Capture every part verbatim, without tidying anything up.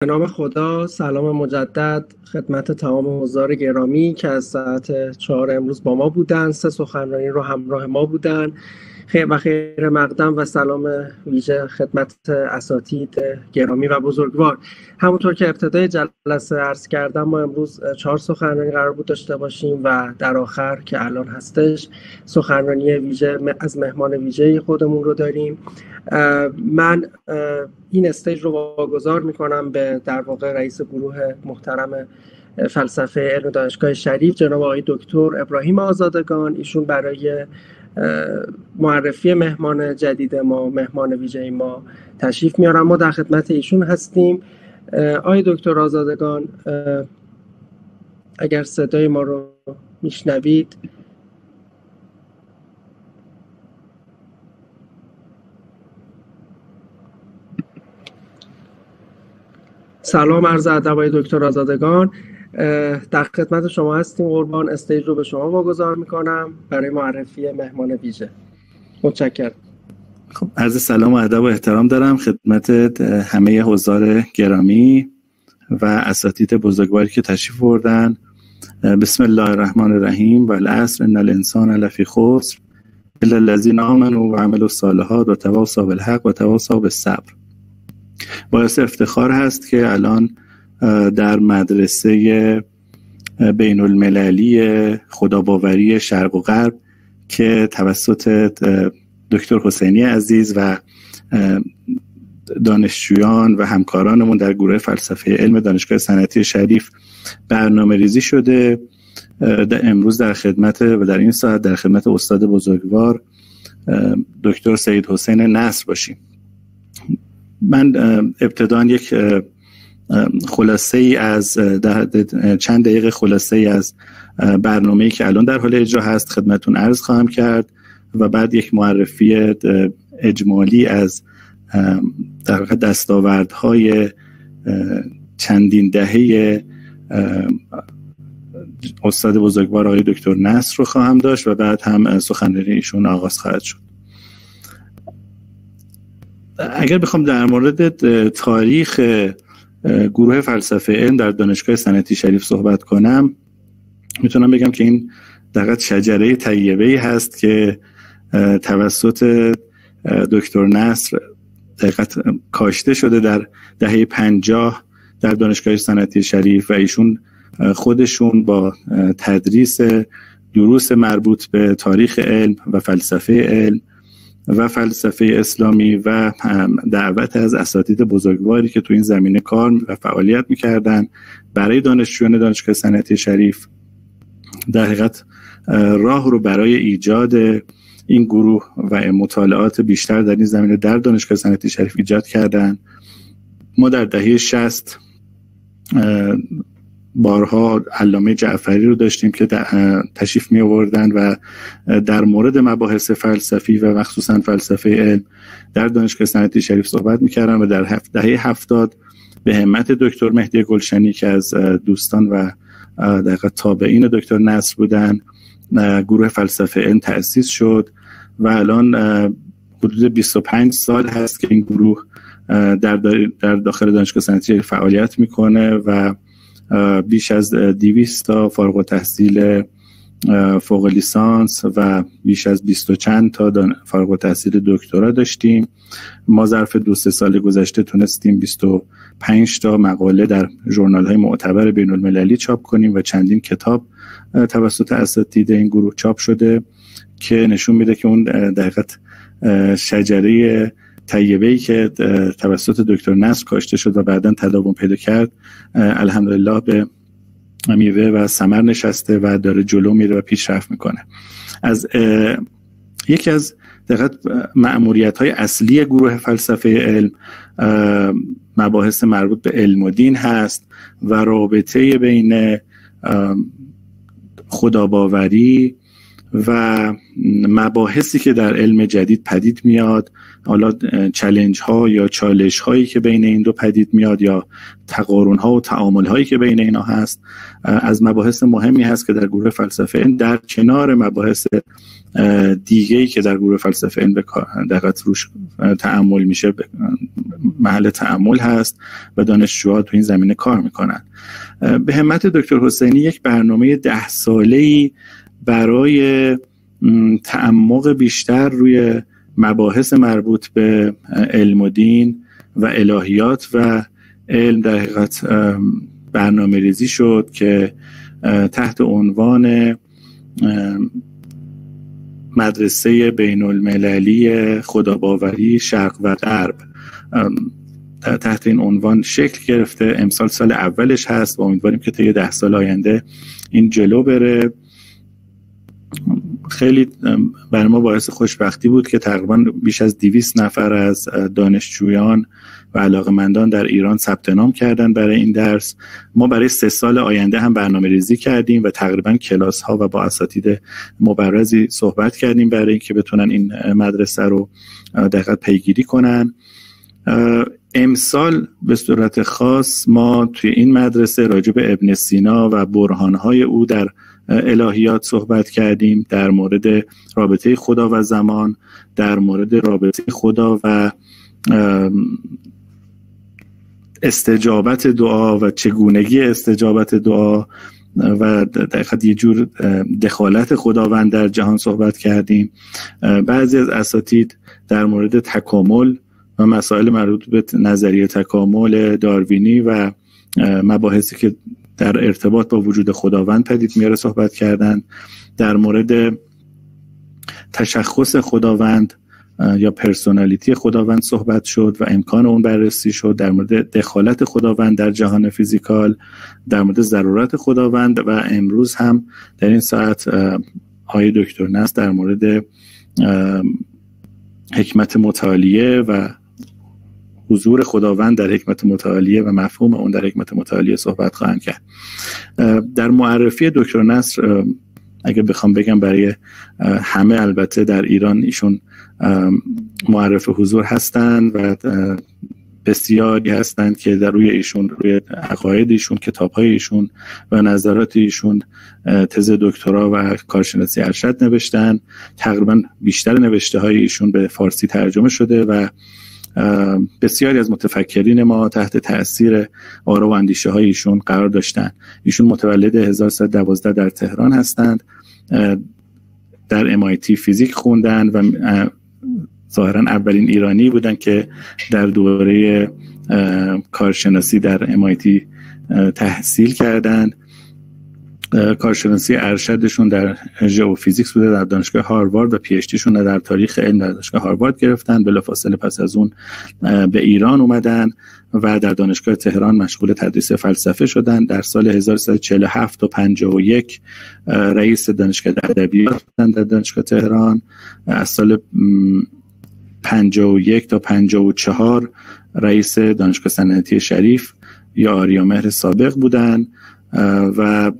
به نام خدا. سلام مجدد خدمت تمام حضار گرامی که از ساعت چهار امروز با ما بودن، سه سخنرانی رو همراه ما بودن. خیر و خیر مقدم و سلام ویژه خدمت اساتید گرامی و بزرگوار. همونطور که ابتدای جلسه عرض کردم، ما امروز چهار سخنرانی قرار بود داشته باشیم و در آخر که الان هستش سخنرانی ویژه از مهمان ویژه خودمون رو داریم. من این استیج رو واگذار میکنم به در واقع رئیس گروه محترم فلسفه علم دانشگاه شریف جناب آقای دکتر ابراهیم آزادگان. ایشون برای معرفی مهمان جدید ما، مهمان ویژه ما تشریف میارن. ما در خدمت ایشون هستیم. آقای دکتر آزادگان، اگر صدای ما رو میشنوید. سلام عرض ادب آقای دکتر آزادگان، در خدمت شما هستیم. قربان، استیج رو به شما واگذار میکنم برای معرفی مهمان ویژه. متشکرم. خب عرض سلام و ادب و احترام دارم خدمت همه حضار گرامی و اساتید بزرگواری که تشریف آوردن. بسم الله الرحمن الرحیم. والعصر ان الانسان لفی خسر الا الذین آمنوا و عملوا الصالحات و تواصوا بالحق و تواصوا بالصبر. باعث افتخار هست که الان در مدرسه بین المللی خداباوری شرق و غرب که توسط دکتر حسینی عزیز و دانشجویان و همکارانمون در گروه فلسفه علم دانشگاه صنعتی شریف برنامه ریزی شده، در امروز در خدمت و در این ساعت در خدمت استاد بزرگوار دکتر سید حسین نصر باشیم. من ابتداً یک خلاصه ای از چند دقیقه خلاصه ای از برنامه‌ای که الان در حال اجرا هست خدمتون عرض خواهم کرد و بعد یک معرفی اجمالی از در واقع دستاوردهای چندین دهه استاد بزرگوار آقای دکتر نصر رو خواهم داشت و بعد هم سخنرانی ایشون آغاز خواهد شد. اگر بخوام در مورد تاریخ گروه فلسفه علم در دانشگاه صنعتی شریف صحبت کنم، میتونم بگم که این دقیقاً شجره طیبه‌ای هست که توسط دکتر نصر دقیقاً کاشته شده در دهه پنجاه در دانشگاه صنعتی شریف و ایشون خودشون با تدریس دروس مربوط به تاریخ علم و فلسفه علم و فلسفه اسلامی و دعوت از اساتید بزرگواری که تو این زمینه کار و فعالیت میکردن برای دانشجویان دانشگاه صنعتی شریف در حقیقت راه رو برای ایجاد این گروه و مطالعات بیشتر در این زمینه در دانشگاه صنعتی شریف ایجاد کردن. ما در دهه شصت بارها علامه جعفری رو داشتیم که تشریف می آوردن و در مورد مباحث فلسفی و مخصوصا فلسفه علم در دانشگاه صنعتی شریف صحبت می کردن و در دهه هفتاد به همت دکتر مهدی گلشنی که از دوستان و در واقع تابعین دکتر نصر بودن گروه فلسفه علم تأسیس شد و الان حدود بیست و پنج سال هست که این گروه در در داخل دانشگاه صنعتی شریف فعالیت میکنه و بیش از دویست تا فارغ التحصیل فوق لیسانس و بیش از بیست و چند تا فارغ التحصیل دکترا داشتیم. ما ظرف دو سه سال گذشته تونستیم بیست و پنج تا مقاله در ژورنال‌های معتبر بین المللی چاپ کنیم و چندین کتاب توسط اساتید این گروه چاپ شده که نشون میده که اون دقیقاً شجره طیبه‌ای که توسط دکتر نصر کاشته شد و بعداً تداوم پیدا کرد الحمدلله به میوه و ثمر نشسته و داره جلو میره و پیشرفت میکنه. از یکی از دقیقاً مأموریت‌های اصلی گروه فلسفه علم مباحث مربوط به علم و دین هست و رابطه بین خداباوری و مباحثی که در علم جدید پدید میاد، حالا چالش ها یا چالش هایی که بین این دو پدید میاد یا تقارن ها و تعامل هایی که بین اینا هست، از مباحث مهمی هست که در گروه فلسفه علم در کنار مباحث دیگه‌ای که در گروه فلسفه علم به دقت روش تعامل میشه محل تعامل هست و دانشجوها تو این زمینه کار میکنن. به همت دکتر حسینی یک برنامه ده ساله‌ای برای تعمق بیشتر روی مباحث مربوط به علم و دین و الهیات و علم در حقیقت برنامه ریزی شد که تحت عنوان مدرسه بین المللی خداباوری شرق و غرب تحت این عنوان شکل گرفته. امسال سال اولش هست و امیدواریم که طی ده سال آینده این جلو بره. خیلی برای ما باعث خوشبختی بود که تقریبا بیش از دویست نفر از دانشجویان و علاقمندان در ایران ثبت نام کردن برای این درس. ما برای سه سال آینده هم برنامه ریزی کردیم و تقریبا کلاس ها و با اساتید مبرزی صحبت کردیم برای اینکه بتونن این مدرسه رو دقیقاً پیگیری کنن. امسال به صورت خاص ما توی این مدرسه راجع به ابن سینا و برهانهای او در الهیات صحبت کردیم، در مورد رابطه خدا و زمان، در مورد رابطه خدا و استجابت دعا و چگونگی استجابت دعا و دقیقاً یه جور دخالت خداوند در جهان صحبت کردیم. بعضی از اساتید در مورد تکامل و مسائل مربوط به نظریه تکامل داروینی و مباحثی که در ارتباط با وجود خداوند پدید میاره صحبت کردن، در مورد تشخص خداوند یا پرسونالیتی خداوند صحبت شد و امکان اون بررسی شد، در مورد دخالت خداوند در جهان فیزیکال، در مورد ضرورت خداوند و امروز هم در این ساعت آقای دکتر نصر در مورد حکمت متعالیه و حضور خداوند در حکمت متعالیه و مفهوم اون در حکمت متعالیه صحبت خواهند کرد. در معرفی دکتر نصر اگه بخوام بگم برای همه، البته در ایران ایشون معرف حضور هستند و بسیاری هستند که در روی ایشون، روی عقاید ایشون، کتاب‌های ایشون و نظرات ایشون تز دکترا و کارشناسی ارشد نوشتن. تقریبا بیشتر نوشته‌های ایشون به فارسی ترجمه شده و بسیاری از متفکرین ما تحت تاثیر آرا و اندیشه های ایشون قرار داشتند. ایشون متولد هزار و سیصد و دوازده در تهران هستند. در ام آی تی فیزیک خوندن و ظاهرا اولین ایرانی بودن که در دوره کارشناسی در ام آی تی تحصیل کردند. کارشناسی ارشدشون در ژئوفیزیکس بوده در دانشگاه هاروارد و پی اچ دی شون در تاریخ علم در دانشگاه هاروارد گرفتن. بلافاصله پس از اون به ایران اومدن و در دانشگاه تهران مشغول تدریس فلسفه شدن. در سال هزار و سیصد و چهل و هفت تا پنجاه و یک رئیس دانشگاه ادبیات بودن در دانشگاه تهران. از سال پنجاه و یک تا پنجاه و چهار رئیس دانشگاه صنعتی شریف یا آریامهر سابق بودن و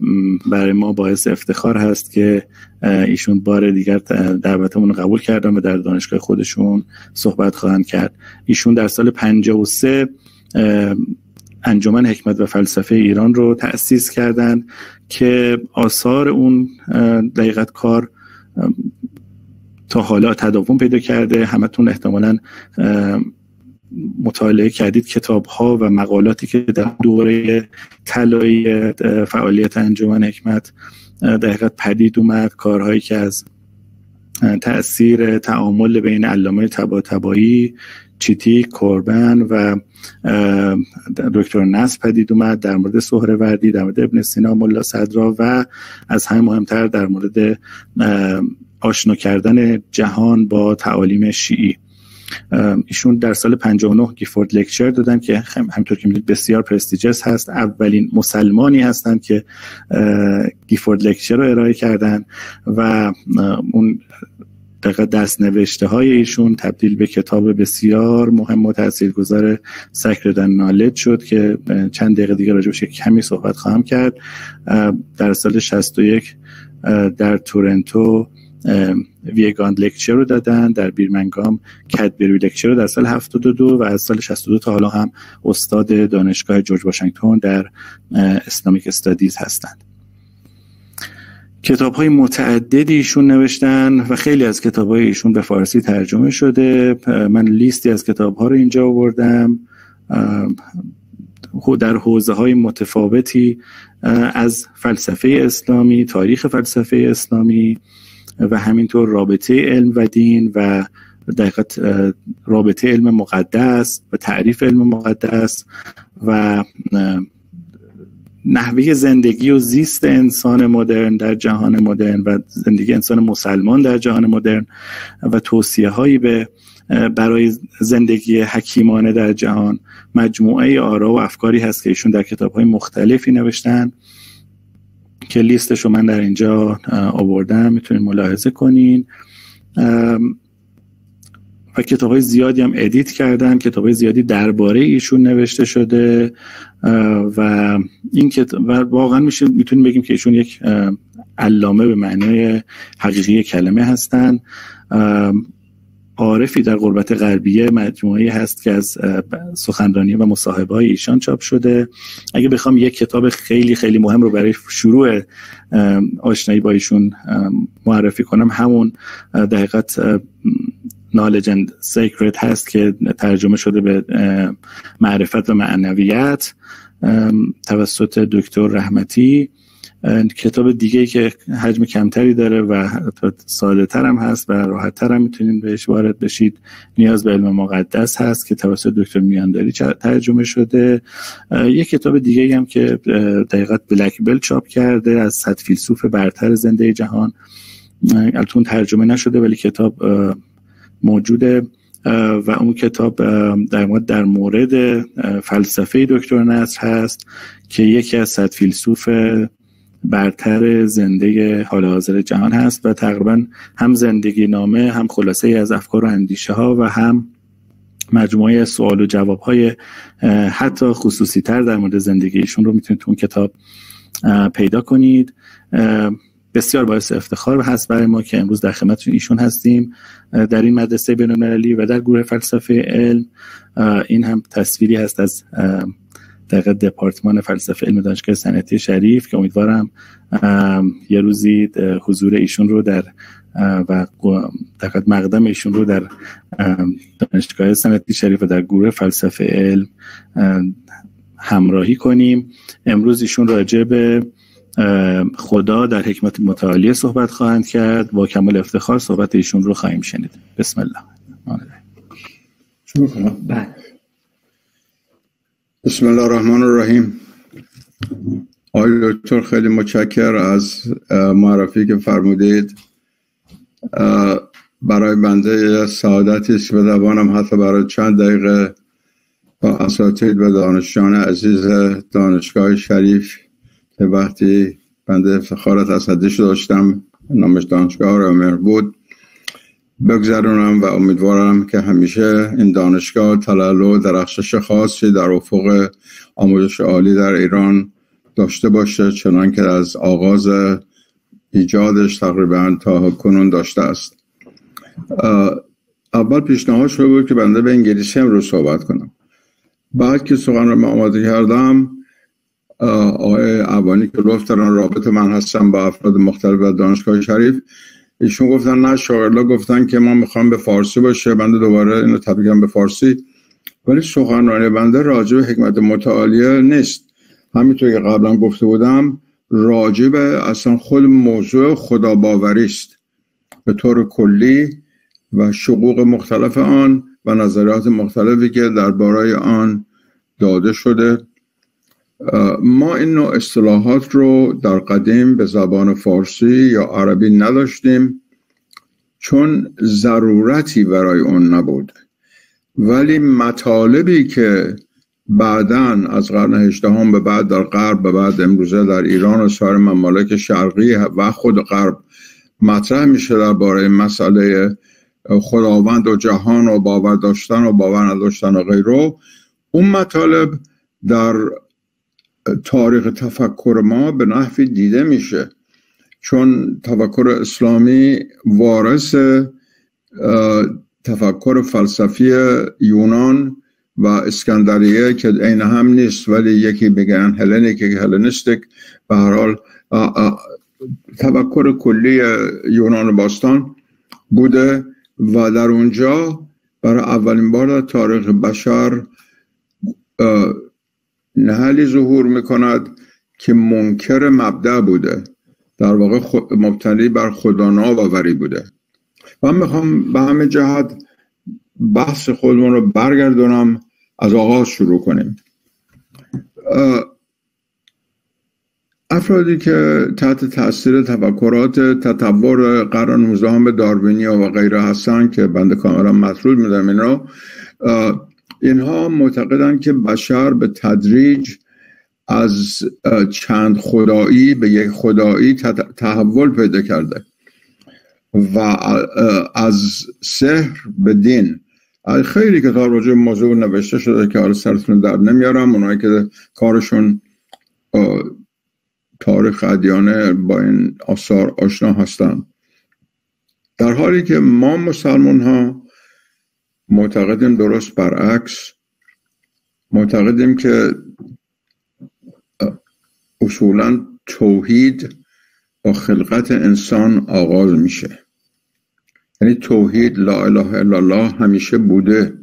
برای ما باعث افتخار هست که ایشون بار دیگر دعوتمون رو قبول کردن و در دانشگاه خودشون صحبت خواهند کرد. ایشون در سال پنجاه و سه انجمن حکمت و فلسفه ایران رو تأسیس کردند که آثار اون دقیقت کار تا حالا تداوم پیدا کرده. همتون احتمالاً مطالعه کردید کتاب ها و مقالاتی که در دوره طلایی فعالیت انجمن حکمت دقیقاً پدید اومد، کارهایی که از تأثیر تعامل بین علامه طباطبایی، چیتی، کوربن و دکتر نصر پدید اومد، در مورد سهروردی، در مورد ابن سینا، ملا صدرا و از همه مهمتر در مورد آشنا کردن جهان با تعالیم شیعی. ایشون در سال پنجاه و نه گیفورد لکچر دادن که همطور که میدونید بسیار پرستیجس هست. اولین مسلمانی هستند که گیفورد لکچر رو ارائه کردن و اون دقیقا دست نوشته های ایشون تبدیل به کتاب بسیار مهم و تاثیرگذار سکردن نالج شد که چند دقیقه دیگه راجبش کمی صحبت خواهم کرد. در سال شصت و یک در تورنتو ویگاند لکچر رو دادن در بیرمنگام، کدبری لکچر رو در سال هفتاد و دو و از سال شصت و دو تا حالا هم استاد دانشگاه جورج واشنگتن در اسلامیک استادیز هستند. کتاب های متعددی ایشون نوشتن و خیلی از کتاب های ایشون به فارسی ترجمه شده. من لیستی از کتاب ها رو اینجا آوردم در حوزه های متفاوتی، از فلسفه اسلامی، تاریخ فلسفه اسلامی و همینطور رابطه علم و دین و دقیقت رابطه علم مقدس و تعریف علم مقدس و نحوه زندگی و زیست انسان مدرن در جهان مدرن و زندگی انسان مسلمان در جهان مدرن و توصیه هایی به برای زندگی حکیمانه در جهان. مجموعه آرا و افکاری هست که ایشون در کتاب های مختلفی نوشتن که لیستش رو من در اینجا آوردم، میتونید ملاحظه کنین. و کتاب های زیادی هم ادیت کردن، کتاب های زیادی درباره ایشون نوشته شده و این کتاب واقعا میشه میتونیم بگیم که ایشون یک علامه به معنای حقیقی کلمه هستن. عارفی در غربت غربیه مجموعه هست که از سخنرانی و مصاحبه های ایشان چاپ شده. اگه بخوام یک کتاب خیلی خیلی مهم رو برای شروع آشنایی با ایشون معرفی کنم، همون دقیقت Knowledge and Sacred هست که ترجمه شده به معرفت و معنویت توسط دکتر رحمتی. کتاب دیگه که حجم کمتری داره و ساده تر هم هست و راحت تر هم میتونید بهش وارد بشید، نیاز به علم مقدس هست که توسط دکتر میانداری ترجمه شده. یک کتاب دیگه هم که دقیقاً بلک بل چاپ کرده از صد فیلسوف برتر زنده جهان، البته ترجمه نشده ولی کتاب موجوده و اون کتاب در مورد فلسفه دکتر نصر هست که یکی از صد فیلسوف برتر زنده حال حاضر جهان هست و تقریبا هم زندگی نامه، هم خلاصه از افکار و اندیشه ها و هم مجموعه سوال و جواب های حتی خصوصی تر در مورد زندگیشون رو میتونید تو اون کتاب پیدا کنید. بسیار باعث افتخار هست برای ما که امروز در خدمت ایشون هستیم در این مدرسه بین المللی و در گروه فلسفه علم. این هم تصویری هست از دقیقه دپارتمان فلسفه علم دانشگاه صنعتی شریف که امیدوارم یه روزی حضور ایشون رو در و دقیقه مقدم ایشون رو در دانشگاه صنعتی شریف و در گروه فلسفه علم همراهی کنیم. امروز ایشون راجع به خدا در حکمت متعالیه صحبت خواهند کرد. با کمال افتخار صحبت ایشون رو خواهیم شنید. بسم الله شروع کنم. بله. بسم الله الرحمن الرحیم. آقای دکتر خیلی متشکر از معرفی که فرمودید. برای بنده سعادتی است که بتوانم حتی برای چند دقیقه با اساتید و دانشجویان عزیز دانشگاه شریف که وقتی بنده افتخارت از حدش داشتم نامش دانشگاه را امر بود بگذرونم و امیدوارم که همیشه این دانشگاه تلالو و درخشش خاصی در افق آموزش عالی در ایران داشته باشه، چنان که از آغاز ایجادش تقریبا تا کنون داشته است. اول پیشنهاد شده بود که بنده به انگلیسی هم رو صحبت کنم. بعد که سخن رو آماده کردم آقای عبانی که گفتن رابطه من هستم با افراد مختلف و دانشگاه شریف، ایشون گفتن نه شاغلا گفتن که ما میخوام به فارسی باشه. بنده دوباره اینو تبیگم به فارسی، ولی سخنرانی بنده راجع به حکمت متعالیه نیست. همینطور که قبلا گفته بودم راجع به اصلا خود موضوع خداباوری است به طور کلی و شقوق مختلف آن و نظریات مختلفی که درباره آن داده شده. ما این نوع اصطلاحات رو در قدیم به زبان فارسی یا عربی نداشتیم چون ضرورتی برای اون نبود، ولی مطالبی که بعداً از قرن هجدهم به بعد در غرب و بعد امروزه در ایران و سایر ممالک شرقی و خود غرب مطرح میشه درباره مسئله خداوند و جهان و باور داشتن و باور نداشتن و غیره، اون مطالب در تاریخ تفکر ما به نحوی دیده میشه. چون تفکر اسلامی وارث تفکر فلسفی یونان و اسکندریه که عین هم نیست، ولی یکی بگن هلنیک یکی هلنیستیک، به هر حال تفکر کلی یونان باستان بوده و در اونجا برای اولین بار در تاریخ بشر نهلی ظهور میکند که منکر مبدأ بوده، در واقع مبتنی بر خدا ناباوری بوده. من میخوام به همه جهت بحث خودمون رو برگردونم، از آغاز شروع کنیم. افرادی که تحت تاثیر تفکرات تطور قرن نوزدهم داروینیا و غیره هستن که بنده کاملا مطرح میدم این رو، اینها معتقدن که بشر به تدریج از چند خدایی به یک خدایی تحول پیدا کرده و از سحر به دین. خیلی که تا راجع موضوع نوشته شده که حالا سرتون در نمیارم، اونایی که کارشون تاریخ ادیانه با این آثار آشنا هستن. در حالی که ما مسلمان ها معتقدیم درست برعکس، معتقدیم که اصولا توحید با خلقت انسان آغاز میشه، یعنی توحید لا اله الا الله همیشه بوده،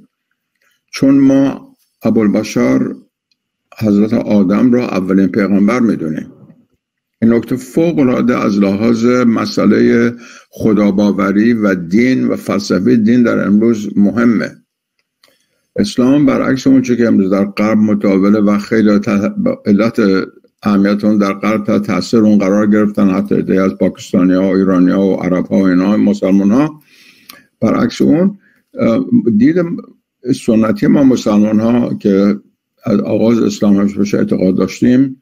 چون ما ابوالبشر حضرت آدم را اولین پیغمبر میدونیم. این نکته فوق العاده از لحاظ مسئله خداباوری و دین و فلسفه دین در امروز مهمه. اسلام برعکس اون چه که امروز در غرب متداوله و خیلی علت اهمیتون در غرب تا تاثیر اون قرار گرفتن، حتی ایده از پاکستانی ها و ایرانی ها و عرب ها و اینا مسلمان ها، برعکس اون دید سنتی ما مسلمان ها که از آغاز اسلام همش اعتقاد داشتیم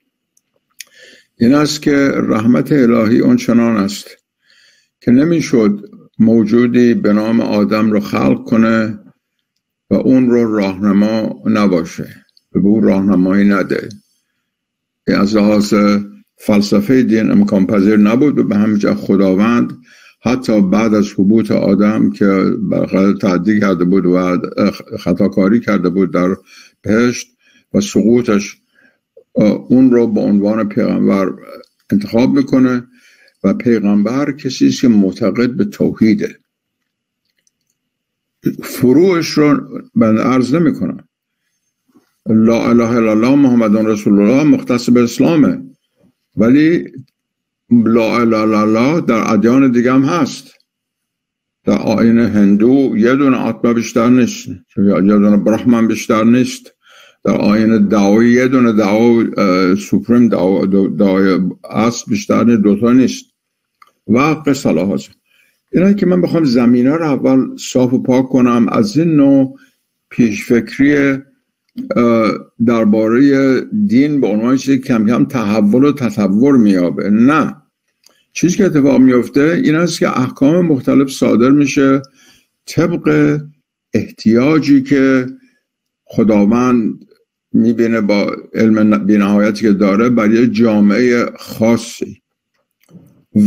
این است که رحمت الهی اون چنان است که نمیشد موجودی به نام آدم رو خلق کنه و اون رو راهنما نباشه، به اون راهنمایی نده. از لحاظ فلسفه دین امکان پذیر نبود و به همینجا خداوند حتی بعد از حبوط آدم که برخلاف تعدی کرده بود و خطاکاری کرده بود در بهشت و سقوطش، اون رو به عنوان پیغمبر انتخاب میکنه و پیغمبر کسی است که معتقد به توحیده. فروعش رو من عرض نمی کنم. لا اله الا الله محمد رسول الله مختص به اسلامه، ولی لا اله الا الله در ادیان دیگه هم هست. در آیین هندو یه دونه آتما بیشتر نیست، یه دونه براهمن بیشتر نیست. در آیین دعوی یه دونه دعو سپریم دعوی اصل بیشتر نیست، دوتا نیست و قصه لحاظه. اینه که من بخوام زمینه رو اول صاف و پاک کنم از این نوع پیشفکری درباره دین به عنوان چیزی کم کم تحول و تطور میابه. نه، چیزی که اتفاق میفته این است که احکام مختلف صادر میشه طبق احتیاجی که خداوند میبینه با علم بی‌نهایتی که داره برای جامعه خاصی.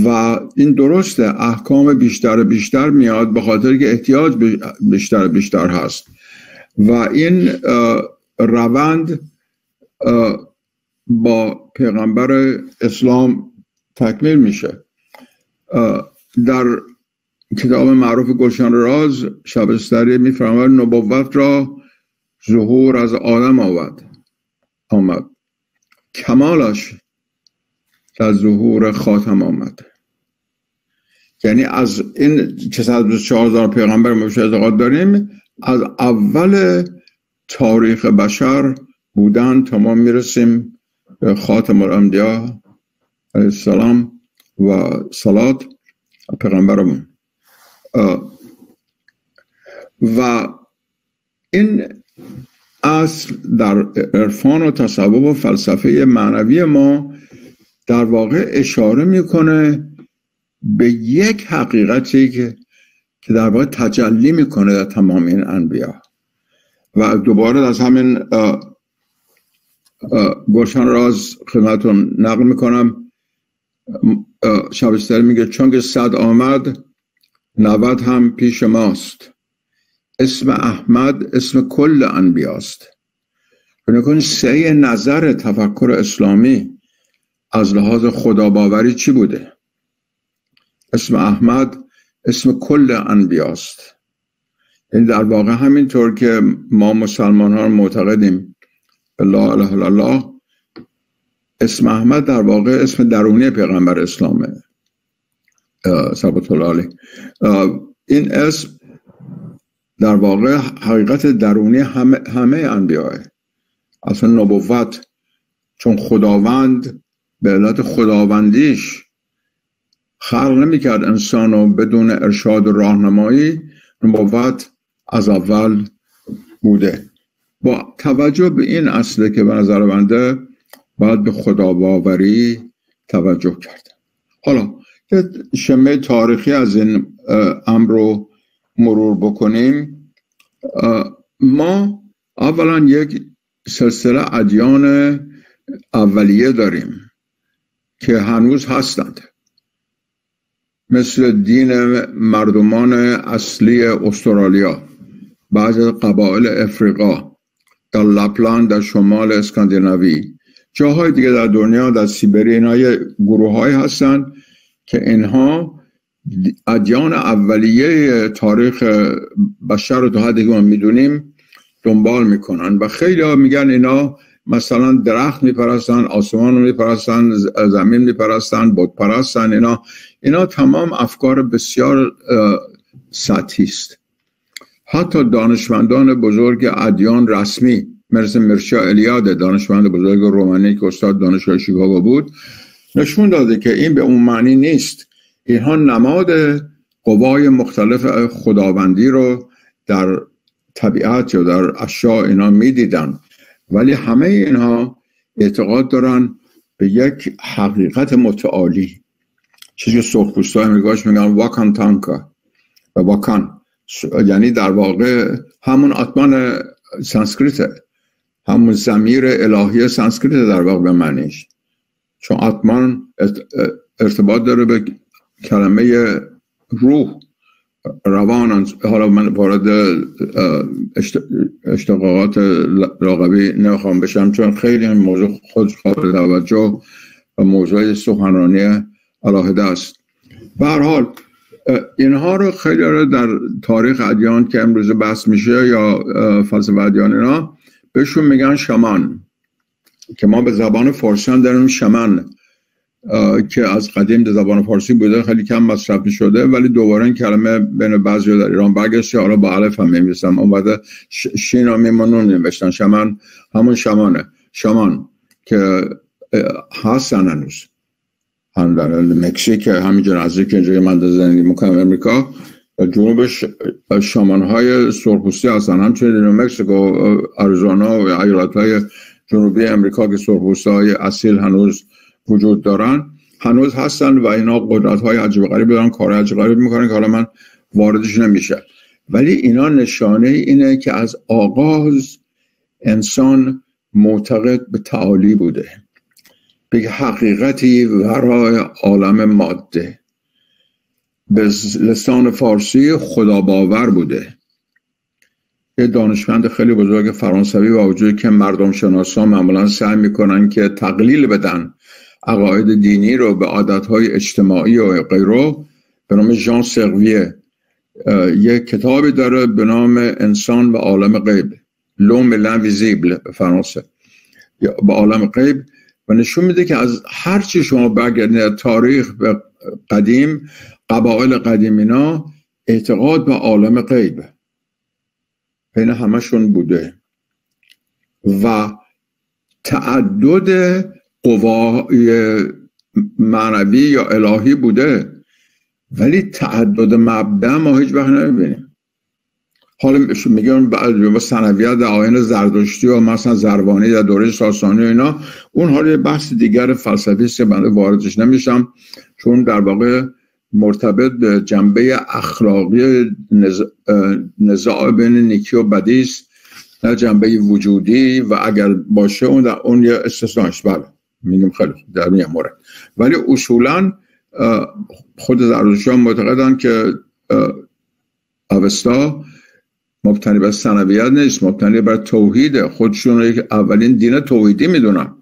و این درسته احکام بیشتر بیشتر میاد به خاطر که احتیاج بیشتر بیشتر هست و این روند با پیغمبر اسلام تکمیل میشه. در کتاب معروف گلشن راز شبستری میفرماید نبوت را ظهور از عالم آمد آمد کمالش در ظهور خاتم آمد. یعنی از این چهارصد و بیست و چهار هزار پیغمبر ما اعتقاد داریم، از اول تاریخ بشر بودن تا ما میرسیم به خاتم الانبیا علیه السلام و صلات پیغمبرمون. و این اصل در عرفان و تصوف و فلسفه معنوی ما در واقع اشاره میکنه به یک حقیقتی که که در واقع تجلی میکنه در تمام این انبیا. و دوباره از همین گلشن راز خدمتتون نقل میکنم، شبستر میگه چون که صد آمد نود هم پیش ماست. اسم احمد اسم کل انبیاست. بنابراین سعی نظر تفکر اسلامی از لحاظ خداباوری چی بوده؟ اسم احمد اسم کل انبیاست. یعنی در واقع همینطور که ما مسلمان ها معتقدیم به لا اله الا الله، اسم احمد در واقع اسم درونی پیغمبر اسلامه ثبت الله علیه. این اسم در واقع حقیقت درونی همه, همه انبیاءه. اصلا نبوت چون خداوند به علت خداوندیش خلق نمیکرد انسانو بدون ارشاد و راهنمایی، نبوت از اول بوده. با توجه به این اصله که به نظر بنده باید به خداباوری توجه کرد. حالا یه شمه تاریخی از این امر رو مرور بکنیم. ما اولا یک سلسله ادیان اولیه داریم که هنوز هستند، مثل دین مردمان اصلی استرالیا، بعضی قبایل افریقا، در لپلند، در شمال اسکاندیناوی، جاهای دیگه در دنیا، در سیبری. اینا یه گروه‌هایی هستند که اینها ادیان اولیه تاریخ بشر رو تا حدی که ما میدونیم دنبال میکنن و خیلی ها میگن اینا مثلا درخت میپرستن، آسمان رو میپرستن، زمین میپرستن، بت پرستن. اینا اینا تمام افکار بسیار سطحی است. حتی دانشمندان بزرگ ادیان رسمی مثل مرشا الیاده، دانشمند بزرگ رومانی که استاد دانشگاه شیکاگو بود، نشون داده که این به اون معنی نیست. اینها نماد قوای مختلف خداوندی رو در طبیعت یا در اشیاء اینا میدیدن، ولی همه اینها اعتقاد دارن به یک حقیقت متعالی، چیزی که سرخپوست‌های امریکاش میگن واکان تانکا و واکان، یعنی در واقع همون آتمان سانسکریته، همون ضمیر الهی سانسکریته در واقع به معنیش، چون آتمان ارتباط داره به کلمه روح، روان. حالا من وارد اشتقاقات لغوی نمیخوام بشم چون خیلی این موضوع خود قابل توجه و موضوع سخنرانی علاهده است. به هر حال اینها رو خیلی رو در تاریخ ادیان که امروز بحث میشه یا فلسفه ادیان اینا بهشون میگن شمان، که ما به زبان فارسی هم داریم شمن که از قدیم در زبان فارسی بوده، خیلی کم مصرف شده، ولی دوباره این کلمه بین بعضی در ایران برگشته. حالا با الف هم می‌نویسم، اون بعد شین هم میمونون نوشتن شمن، همون شمانه، شمان که هستن هنوز هم در مکزیک، همینجا نزدیک اینجا من در زندگی میکنم امریکا، جنوبش شمان‌های سرخپوستی هستن، همچنین مکزیکو، آریزونا و ایالت‌های جنوبی امریکا که سرخپوست‌های اصیل هنوز وجود دارن، هنوز هستن و اینا قدرت های عجیب غریب دارن، کار عجیب غریب میکنن که حالا من واردش نمیشه. ولی اینا نشانه اینه که از آغاز انسان معتقد به تعالی بوده، به حقیقتی ورای عالم ماده، به لسان فارسی خداباور بوده. یه دانشمند خیلی بزرگ فرانسوی، با وجود که مردم شناسا معمولا سعی میکنن که تقلیل بدن عقاید دینی رو به عادتهای اجتماعی و غیره، به نام ژان سرویه یک کتابی داره به نام انسان و عالم غیب، لوم لنویزیبل به فرانسه، به عالم غیب، و نشون میده که از هرچی شما برگردید تاریخ به قدیم، قبایل قدیم اینا اعتقاد به عالم غیب بین همشون بوده و تعدد قوای معنوی یا الهی بوده، ولی تعدد مبدأ ما هیچ وقت نمیبینیم. حالا میگم با ثانویه در آیین زردشتی و مثلا زروانی در دوره ساسانی و اینا، اون حالا یه بحث دیگر فلسفی است که من واردش نمیشم چون در واقع مرتبط به جنبه اخلاقی نزاع بین نیکی و بدی است، نه جنبه وجودی، و اگر باشه اون در اون یه استثناء است. بله میگم خیلی در این مورد، ولی اصولا خود زرتشتیان معتقدند که اوستا مبتنی بر ثانویت نیست، مبتنی بر توحیده. خودشون رو یک اولین دین توحیدی میدونن،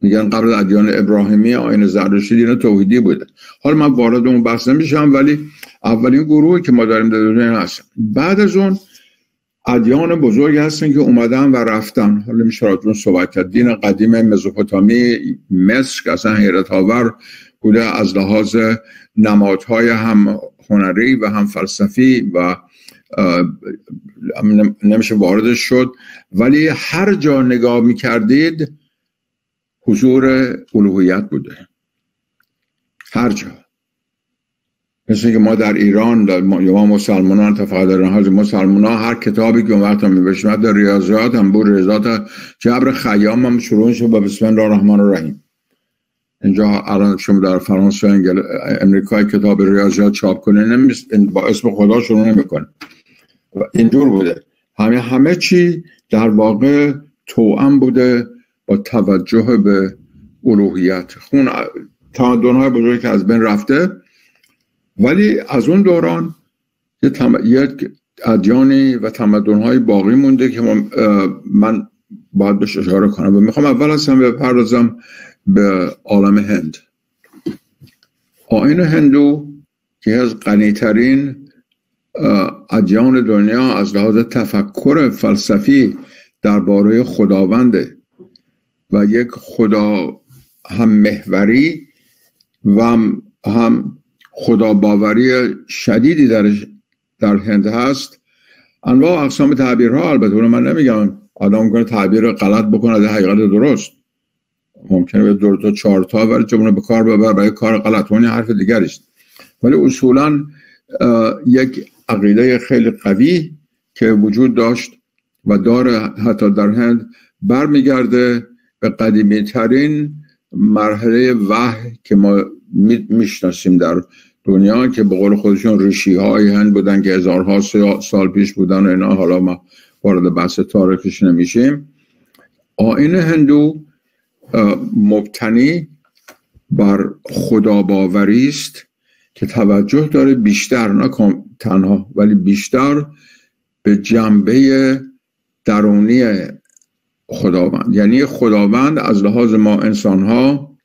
میگن قبل از ادیان ابراهیمی آیین زرتشتی دین توحیدی بوده. حالا من وارد اون بحث نمیشم، ولی اولین گروهی که ما داریم در دنیا هستن. بعد از اون ادیان بزرگ هستن که اومدن و رفتن. حالا میشه راجعون صحبت کرد. دین قدیم مزوپوتامی، مصر که اصلا حیرت آور بوده از لحاظ نمادهای هم هنری و هم فلسفی و نمیشه واردش شد، ولی هر جا نگاه میکردید حضور الوهیت بوده، هر جا. مثل اینکه ما در ایران یا ما مسلمانان تفاقه دارن، حاضر مسلمان ها هر کتابی که اون وقت هم میبشیم در ریاضیات هم بود، ریاضیات جبر خیام هم شروع شد با بسم الله الرحمن الرحیم. اینجا الان شما در فرانسه و انگل... امریکای کتاب ریاضیات چاپ کنه نمیست... با اسم خدا شروع نمیکنه. اینجور بوده. همه همه چی در واقع توأم بوده با توجه به الوهیت. خون تمدن‌های بزرگی که از بین رفته، ولی از اون دوران یک تم... ادیانی و تمدن‌های باقی مونده که ما... من باید بهش اشاره کنم و میخوام اول اصلا بپردازم به عالم هند. آیین هندو که از غنی‌ترین ادیان دنیا از لحاظ تفکر فلسفی درباره خداونده و یک خدا هم محوری و هم خدا باوری شدیدی درش در هند هست. انواع اقسام تعبیرها، البته اون من نمیگم آدم میکنه تعبیر غلط بکنه از حقیقت درست، ممکنه به دو تا چهار تا ولی جمله به کار ببره برای کار غلط، اون حرف دیگری است. ولی اصولا یک عقیده خیلی قوی که وجود داشت و داره حتی در هند برمیگرده به قدیمی ترین مرحله وحی که ما میشناسیم در دنیا، که به قول خودشون ریشی های هند بودن که هزارها سال پیش بودن و اینا. حالا ما وارد بحث تاریخش نمیشیم. آیین هندو مبتنی بر خدا باوری است که توجه داره بیشتر، نه تنها ولی بیشتر، به جنبه درونی خداوند. یعنی خداوند از لحاظ ما انسان ها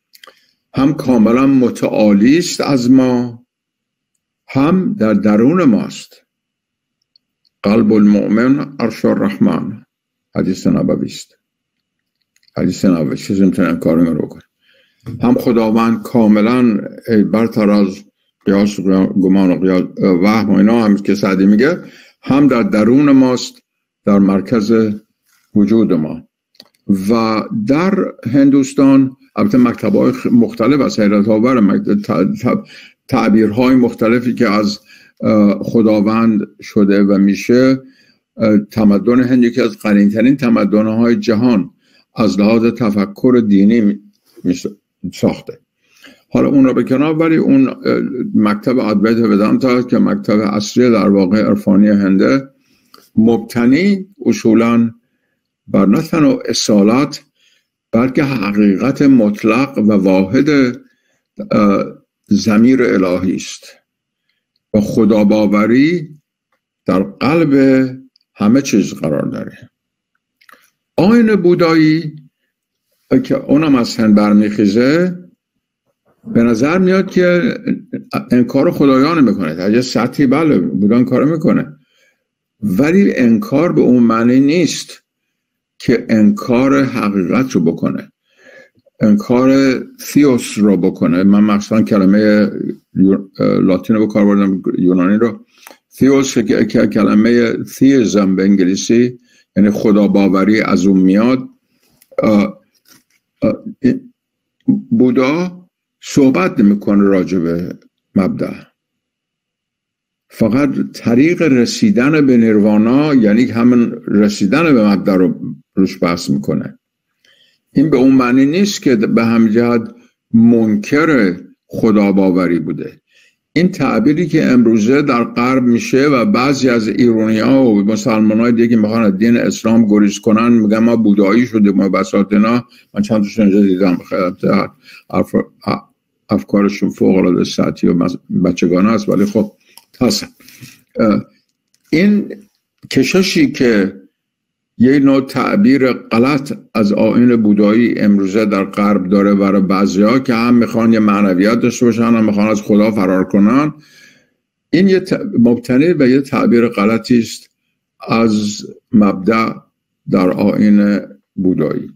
هم کاملا متعالی است از ما، هم در درون ماست. قلب المؤمن عرش الرحمن، حدیث نبوی است. حدیث نبوی چیز میتونم کارم رو کنم. هم خداوند کاملا برتر از قیاس گمان و قیاس وهم و اینا، هم که سعدی میگه، هم در درون ماست، در مرکز وجود ما. و در هندوستان البته مکتب‌های مختلف از حیرت آور تعبیرهای مختلفی که از خداوند شده و میشه. تمدن هند یکی از غنی‌ترین تمدن‌های جهان از لحاظ تفکر دینی ساخته. حالا اون را به کنار، ولی اون مکتب ادویت ودانتا که مکتب اصلی در واقع عرفانی هنده، مبتنی اصولاً بر نه تنها اصالت بلکه حقیقت مطلق و واحد ضمیر الهی است. و خداباوری در قلب همه چیز قرار داره. آیین بودایی که اونم از هند برمیخیزه، به نظر میاد که انکار خدایان میکنه. تا یه سطحی بله بودان کار میکنه، ولی انکار به اون معنی نیست که انکار حقیقت رو بکنه، انکار ثیوس رو بکنه. من مخصوصا کلمه لاتین رو بکار بردم، یونانی رو. ثیوس که کلمه ثیزم به انگلیسی یعنی خدا باوری از اون میاد. بودا صحبت نمیکنه راجع به مبدأ، فقط طریق رسیدن به نیروانا یعنی همین رسیدن به مبدأ رو روش بحث میکنه. این به اون معنی نیست که به همین جهت منکر خداباوری بوده. این تعبیری که امروزه در غرب میشه و بعضی از ایرانی‌ها و مسلمان‌های دیگه میخوان از دین اسلام گریز کنن، میگن ما بودایی شده، ما بساطنا. من چند تاشون دیدم، خیلی افکارشون فوق‌العاده سطحی و بچگانه است، ولی خب هست. این کششی که یه نوع تعبیر غلط از آیین بودایی امروزه در غرب داره برای بعضیا که هم میخوان یه معنویات داشته باشن، هم میخوان از خدا فرار کنن، این یه مبتنی به یه تعبیر غلطی است از مبدأ در آیین بودایی.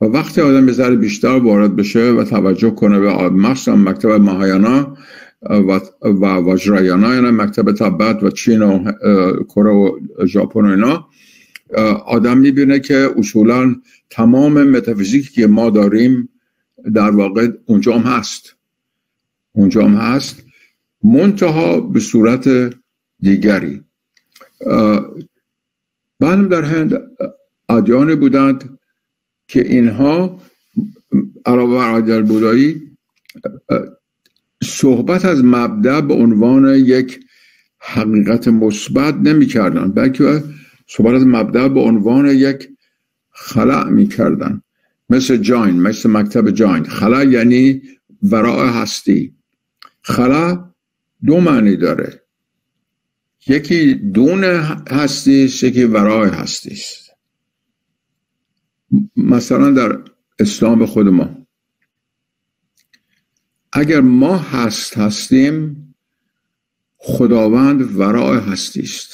و وقتی آدم به ذره بیشتر وارد بشه و توجه کنه به مخصوصا مکتب ماهایانا و و وجرایانا، یعنی مکتب تبت و چین و کره و ژاپن و اینا، آدم میبینه که اصولا تمام متافیزیکی که ما داریم در واقع اونجا هم هست، اونجا هم هست، منتها به صورت دیگری. بعدم در هند ادیان بودند که اینها علاوه بر ادیان بودایی صحبت از مبدأ به عنوان یک حقیقت مثبت نمی‌کردن، بلکه صحبت از مبدأ به عنوان یک خلأ می‌کردن، مثل جاین، مثل مکتب جاین. خلأ یعنی ورای هستی. خلأ دو معنی داره، یکی دون هستی است، یکی ورای هستی است. مثلا در اسلام خود ما اگر ما هست هستیم، خداوند ورای هستی است،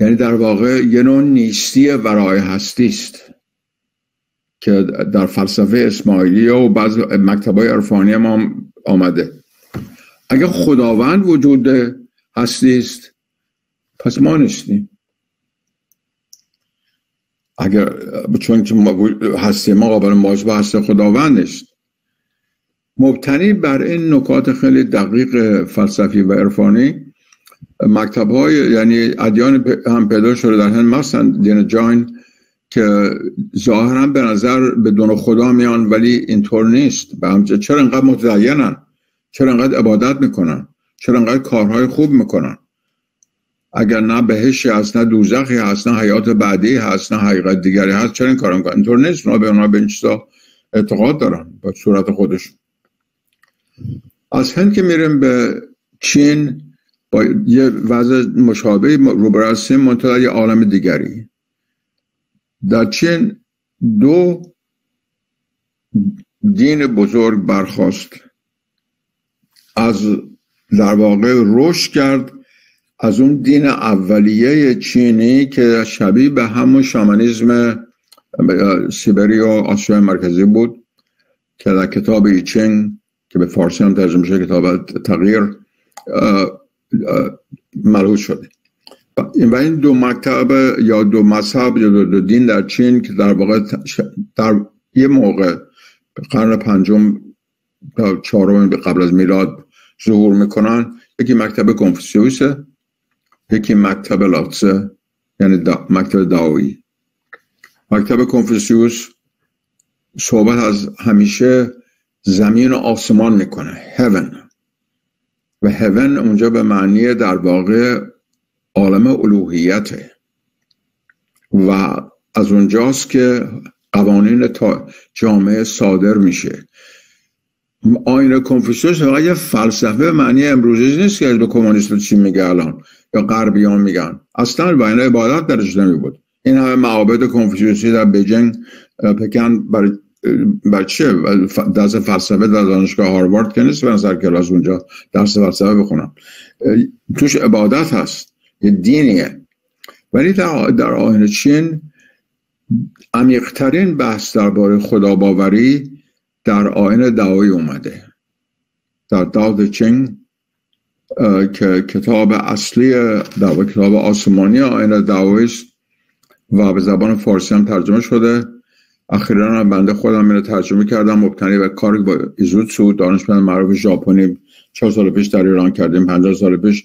یعنی در واقع یه نوع نیستی ورای هستی است که در فلسفه اسماعیلیه و بعض مکتب‌های عرفانی ما آمده. اگر خداوند وجود هستی است، پس ما نیستیم، اگر چون که هستی ما قابل مواجبه هست خداوند است. مبتنی بر این نکات خیلی دقیق فلسفی و عرفانی، مکتب های یعنی ادیان هم پیدا شده در هند، مثلا دین جاین که ظاهرا به نظر به دون خدا میان، ولی اینطور نیست. به همچه چرا اینقدر متدینن، چرا اینقدر عبادت میکنن، چرا اینقدر کارهای خوب میکنن، اگر نه بهشت هست، نه دوزخی هست، نه حیات بعدی هست، نه حقیقت دیگری هست، چرا این کارا میکنن؟ اینطور نیست. اونا به اونا به این چیزا اعتقاد دارن به صورت خودشون. از هند که میریم به چین، با یه وضع مشابه روبرو هستیم، منتها یه عالم دیگری. در چین دو دین بزرگ برخاست، از در واقع رشد کرد از اون دین اولیه چینی که شبیه به همون شامانیزم سیبری و آسیا مرکزی بود که در کتاب ایچینگ که به فارسی هم ترجمه شده کتاب تغییر ملحوظ شده. و این دو مکتب یا دو مذهب یا دو دین در چین که در واقع در یه موقع قرن پنجم تا چهارم قبل از میلاد ظهور میکنن، یکی مکتب کنفوسیوسه، یکی مکتب لاتسه، یعنی دا، مکتب داویی. مکتب کنفوسیوس صحبت از همیشه زمین و آسمان میکنه، هیون، و هیون اونجا به معنی در واقع عالم الوهیته، و از اونجاست که قوانین جامعه صادر میشه. آینه کنفوسیوس واقعا یه فلسفه معنی امروزی نیست که به کمونیست چی میگه الان یا غربیان میگن، اصلا با این عبادت درش نمی بود. این همه معابد کنفوسیوسی در بیجینگ پکن برای بر چه؟ درس فلسفه در دانشگاه هاروارد که نیست برن سر کلاس اونجا درس فلسفه بخونم، توش عبادت هست، یه دینیه. ولی در, در آینه چین عمیق‌ترین بحث درباره خداباوری در آیین دعایی اومده، در داو چینگ که کتاب اصلی در کتاب آسمانی آیین دعایی است و به زبان فارسی هم ترجمه شده. اخیراً بنده خودم اینو ترجمه کردم، مبتنی بر کار با ایزوتسو، دانشمند معروف ژاپنی، چهار سال پیش در ایران کردیم، پنجاه سال پیش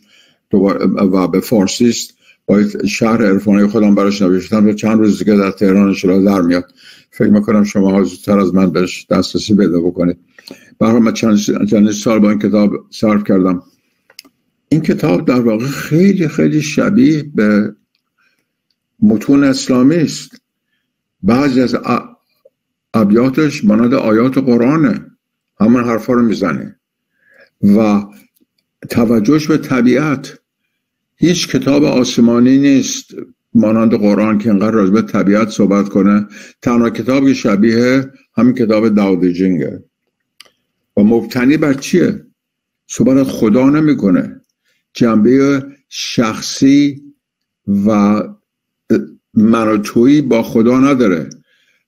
و به فارسی است. باید شهر عرفانی خودم براش نوشتم، چند روز دیگه در تهران شلا در میاد، فکر میکنم شما ها زودتر از من بهش دسترسی پیدا بکنید. برای من چند چند سال با این کتاب صرف کردم. این کتاب در واقع خیلی خیلی شبیه به متون اسلامی است. بعضی از ابیاتش مانند آیات قرآنه، همون حرفا رو میزنه. و توجهش به طبیعت، هیچ کتاب آسمانی نیست مانند قرآن که انقدر راجع به طبیعت صحبت کنه. تنها کتابی شبیه همین کتاب داو دژینگه و مبتنی بر چیه؟ صحبت از خدا نمیکنه، جنبه شخصی و من و تویی با خدا نداره،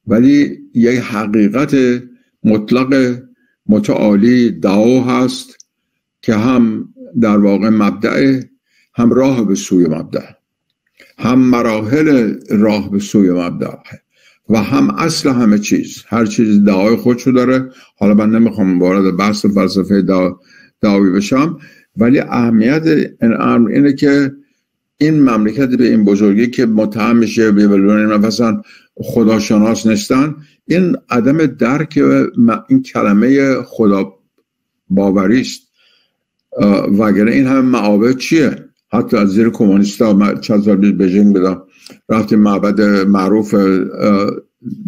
ولی یک حقیقت مطلق متعالی دعا هست که هم در واقع مبدأ، هم راه به سوی مبدأ، هم مراحل راه به سوی مبدأ و هم اصل همه چیز. هر چیز دعای خودشو داره. حالا من نمیخوام وارد بحث فلسفه دعایی بشم، ولی اهمیت این امر اینه که این مملکت به این بزرگی که متهم میشه بیبلون مثلا خداشناس نیستن، این عدم درک این کلمه خدا باوری است. وگرنه این همه معابد چیه؟ حتی از زیر کمونیستا چند سال پیش بژینگ بدم رفتیم معبد معروف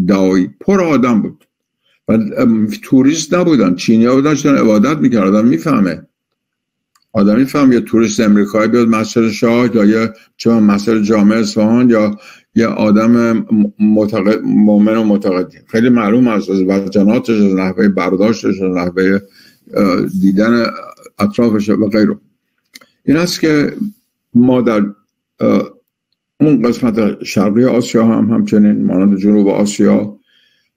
داوی، پر آدم بود و توریست نبودن، چینی‌ها بودن، چون عبادت میکردن. آدم میفهمه، آدم میفهم یه توریست امریکایی بیاد مسجد شاه یا یه چون مسجد جامع اصفهان یا یه آدم معتقد، مؤمن و معتقد، خیلی معلوم است از وجناتش، از نحوه برداشتش، از نحوه دیدن اطرافش و غیره. این است که ما در اون قسمت شرقی آسیا هم همچنین مانند جنوب آسیا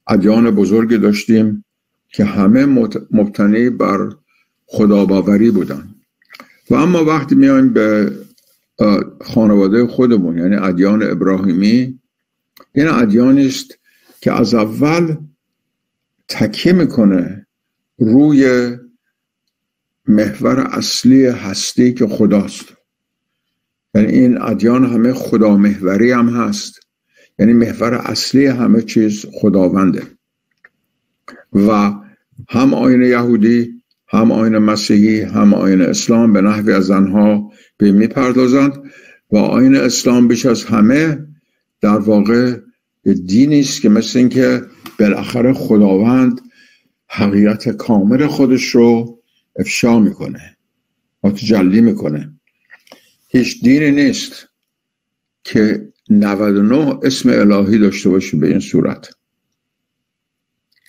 ادیان بزرگی داشتیم که همه مبتنی بر خداباوری بودن. و اما وقتی میایم به خانواده خودمون، یعنی ادیان ابراهیمی، این ادیانی است که از اول تکیه میکنه روی محور اصلی هستی که خداست. یعنی این ادیان همه خدا محوری هم هست، یعنی محور اصلی همه چیز خداونده. و هم آیین یهودی، هم آیین مسیحی، هم آیین اسلام به نحوی از آنها به میپردازند و آیین اسلام بیش از همه در واقع دینی است که مثل اینکه بالاخره خداوند حقیقت کامل خودش رو افشا میکنه، تجلی میکنه. هیچ دینی نیست که نود و نه اسم الهی داشته باشه به این صورت.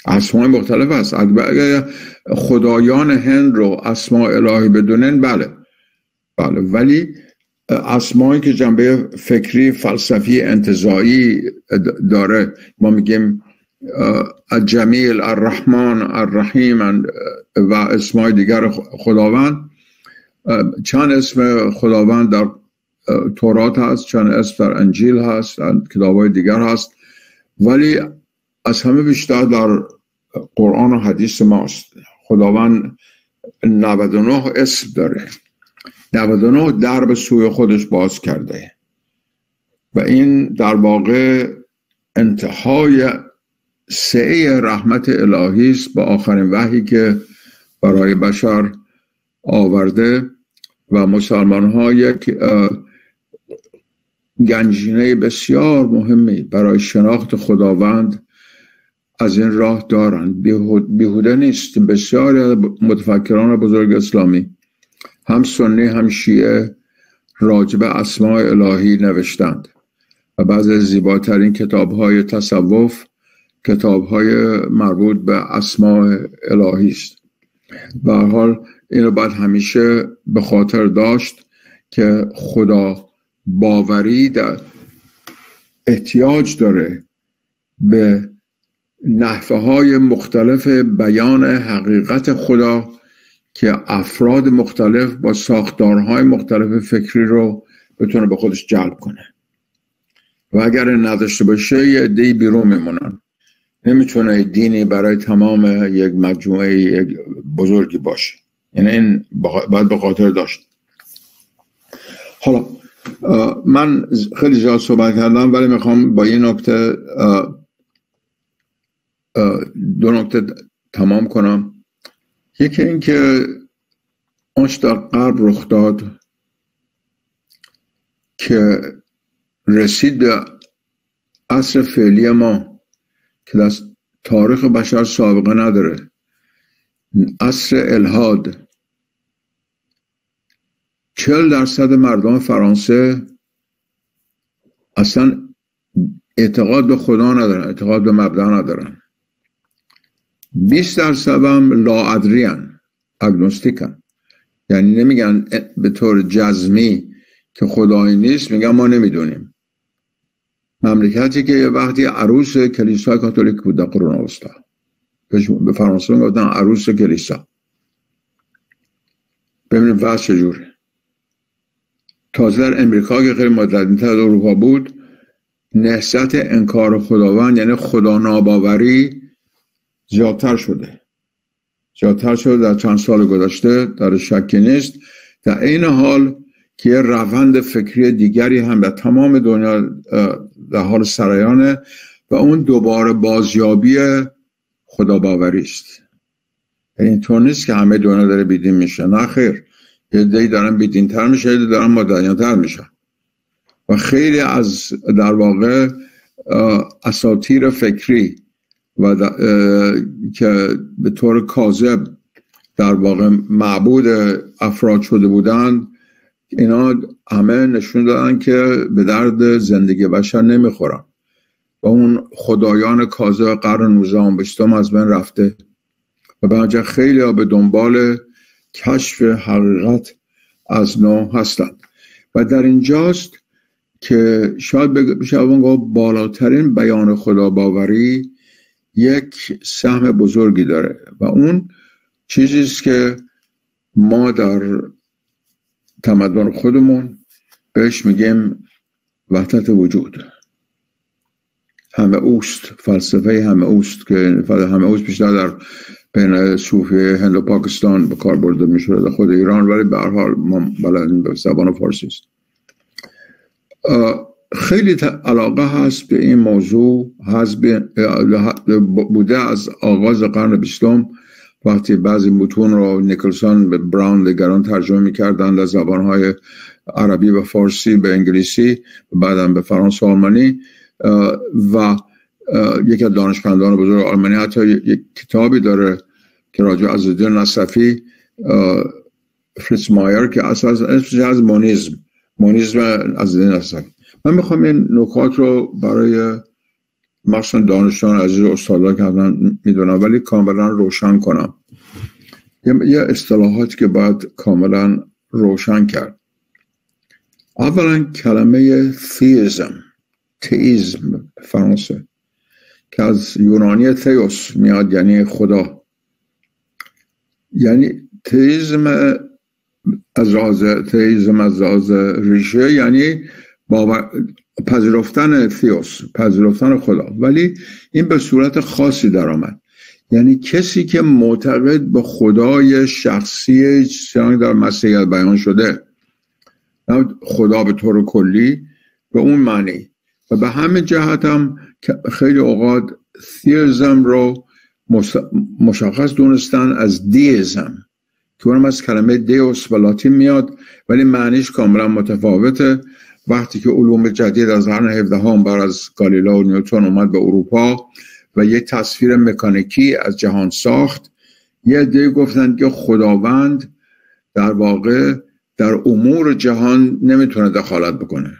اسماء مختلف است. اگر خدایان هند رو اسماء الهی بدونن بله بله، ولی اسمایی که جنبه فکری، فلسفی، انتزاعی داره، ما میگیم الجمیل، الرحمن، الرحیم و اسمای دیگر خداوند. چند اسم خداوند در تورات هست، چند اسم در انجیل هست، کتاب‌های دیگر هست، ولی از همه بیشتر در قرآن و حدیث ماست. خداوند نود و نه اسم داره، نود و نه در به سوی خودش باز کرده و این در واقع انتهای سعی رحمت الهی است با آخرین وحی که برای بشر آورده و مسلمان ها یک گنجینه بسیار مهمی برای شناخت خداوند از این راه دارند. بیهوده نیست. بسیار متفکران بزرگ اسلامی، هم سنی هم شیعه، راجب اسماء الهی نوشتند و بعضی از زیباترین کتاب های تصوف کتاب های مربوط به اسماء الهی است. به هر حال این رو باید همیشه به خاطر داشت که خدا باوری در احتیاج داره به نحوه های مختلف بیان حقیقت خدا که افراد مختلف با ساختارهای مختلف فکری رو بتونه به خودش جلب کنه و اگر نداشته باشه یه عده‌ای بیرون میمونن. نمیتونه دینی برای تمام یک مجموعه یک بزرگی باشه، یعنی این باید به خاطر داشت. حالا من خیلی زیاد صحبت کردم، ولی میخوام با این نکته دو نکته تمام کنم. یکی این که آنچه در غرب رخ داد که رسید به عصر فعلی ما که تاریخ بشر سابقه نداره. عصر الحاد، چهل درصد مردم فرانسه اصلا اعتقاد به خدا ندارن، اعتقاد به مبدأ ندارن. بیست درصد هم لاادریان، اگنوستیکن، یعنی نمیگن به طور جزمی که خدایی نیست، میگن ما نمیدونیم. مملکتی که یه وقتی عروس کلیسای کاتولیک بود در قرون وسطی، به فرانسه میگفتن عروس کلیسا. ببینیم وضع چجوره. تازه در امریکا که خیلی مدرن‌تر از اروپا بود، نهضت انکار خداوند یعنی خدا ناباوری زیادتر شده زیادتر شده در چند سال گذشته، در شکی نیست. در این حال که روند فکری دیگری هم در تمام دنیا در حال سرایانه و اون دوباره بازیابی خداباوری است. یعنی اینطور نیست که همه دنیا داره بیدین میشه، نه خیر، یه دهی دارن بیدین تر میشه، یه دهی دارن مدنیان تر میشه و خیلی از در واقع اساطیر فکری و که به طور کاذب در واقع معبود افراد شده بودند، اینا همه نشون دادن که به درد زندگی بشر نمیخورن و اون خدایان کاذب قرن نوزدهم بیستم از بین رفته و بنابراین خیلی ها به دنبال کشف حقیقت از نو هستند. و در اینجاست که شاید بگم بالاترین بیان خداباوری یک سهم بزرگی داره و اون چیزی است که ما در تمدن خودمون بهش میگیم وحدت وجود. همه اوست، فلسفه همه اوست که همه اوست بیشتر در بین صوفیه هند و پاکستان به کار برده میشه، در خود ایران، ولی به هر حال ما بلدیم به زبان فارسی است. خیلی علاقه هست به این موضوع بوده از آغاز قرن بیستم، وقتی بعضی متون رو نیکلسون به براون دیگران ترجمه میکردند از زبانهای عربی و فارسی به انگلیسی، بعدا به فرانسه و آلمانی و یکی از دانشمندان بزرگ آلمانی حتی یک کتابی داره که راجع به عزالدین نصفی فریتز مایر که اساس اسمش از مونیزم مونیزم عزالدین نصفی. من میخوام این نکات رو برای مخصوصا دانشجویان عزیز، استادان که الان میدونم، ولی کاملا روشن کنم. یه اصطلاحاتی که باید کاملا روشن کرد. اولا کلمه تئیسم، تئیسم فرانسه که از یونانی تئوس میاد یعنی خدا، یعنی تئیسم از راز تئیسم از راز ریشه یعنی باور، پذیرفتن تئوس، پذیرفتن خدا، ولی این به صورت خاصی در آمد، یعنی کسی که معتقد به خدای شخصی چنانکه در مسیحیت بیان شده، خدا به طور کلی به اون معنی. و به همین جهت هم خیلی اوقات تئیسم رو مشخص دونستن از دیزم که اونم از کلمه دیوس به لاتین میاد ولی معنیش کاملا متفاوته. وقتی که علوم جدید از قرن هفدهم هم بر از گالیله و نیوتن اومد به اروپا و یک تصویر مکانیکی از جهان ساخت، یه عده گفتن که خداوند در واقع در امور جهان نمیتونه دخالت بکنه.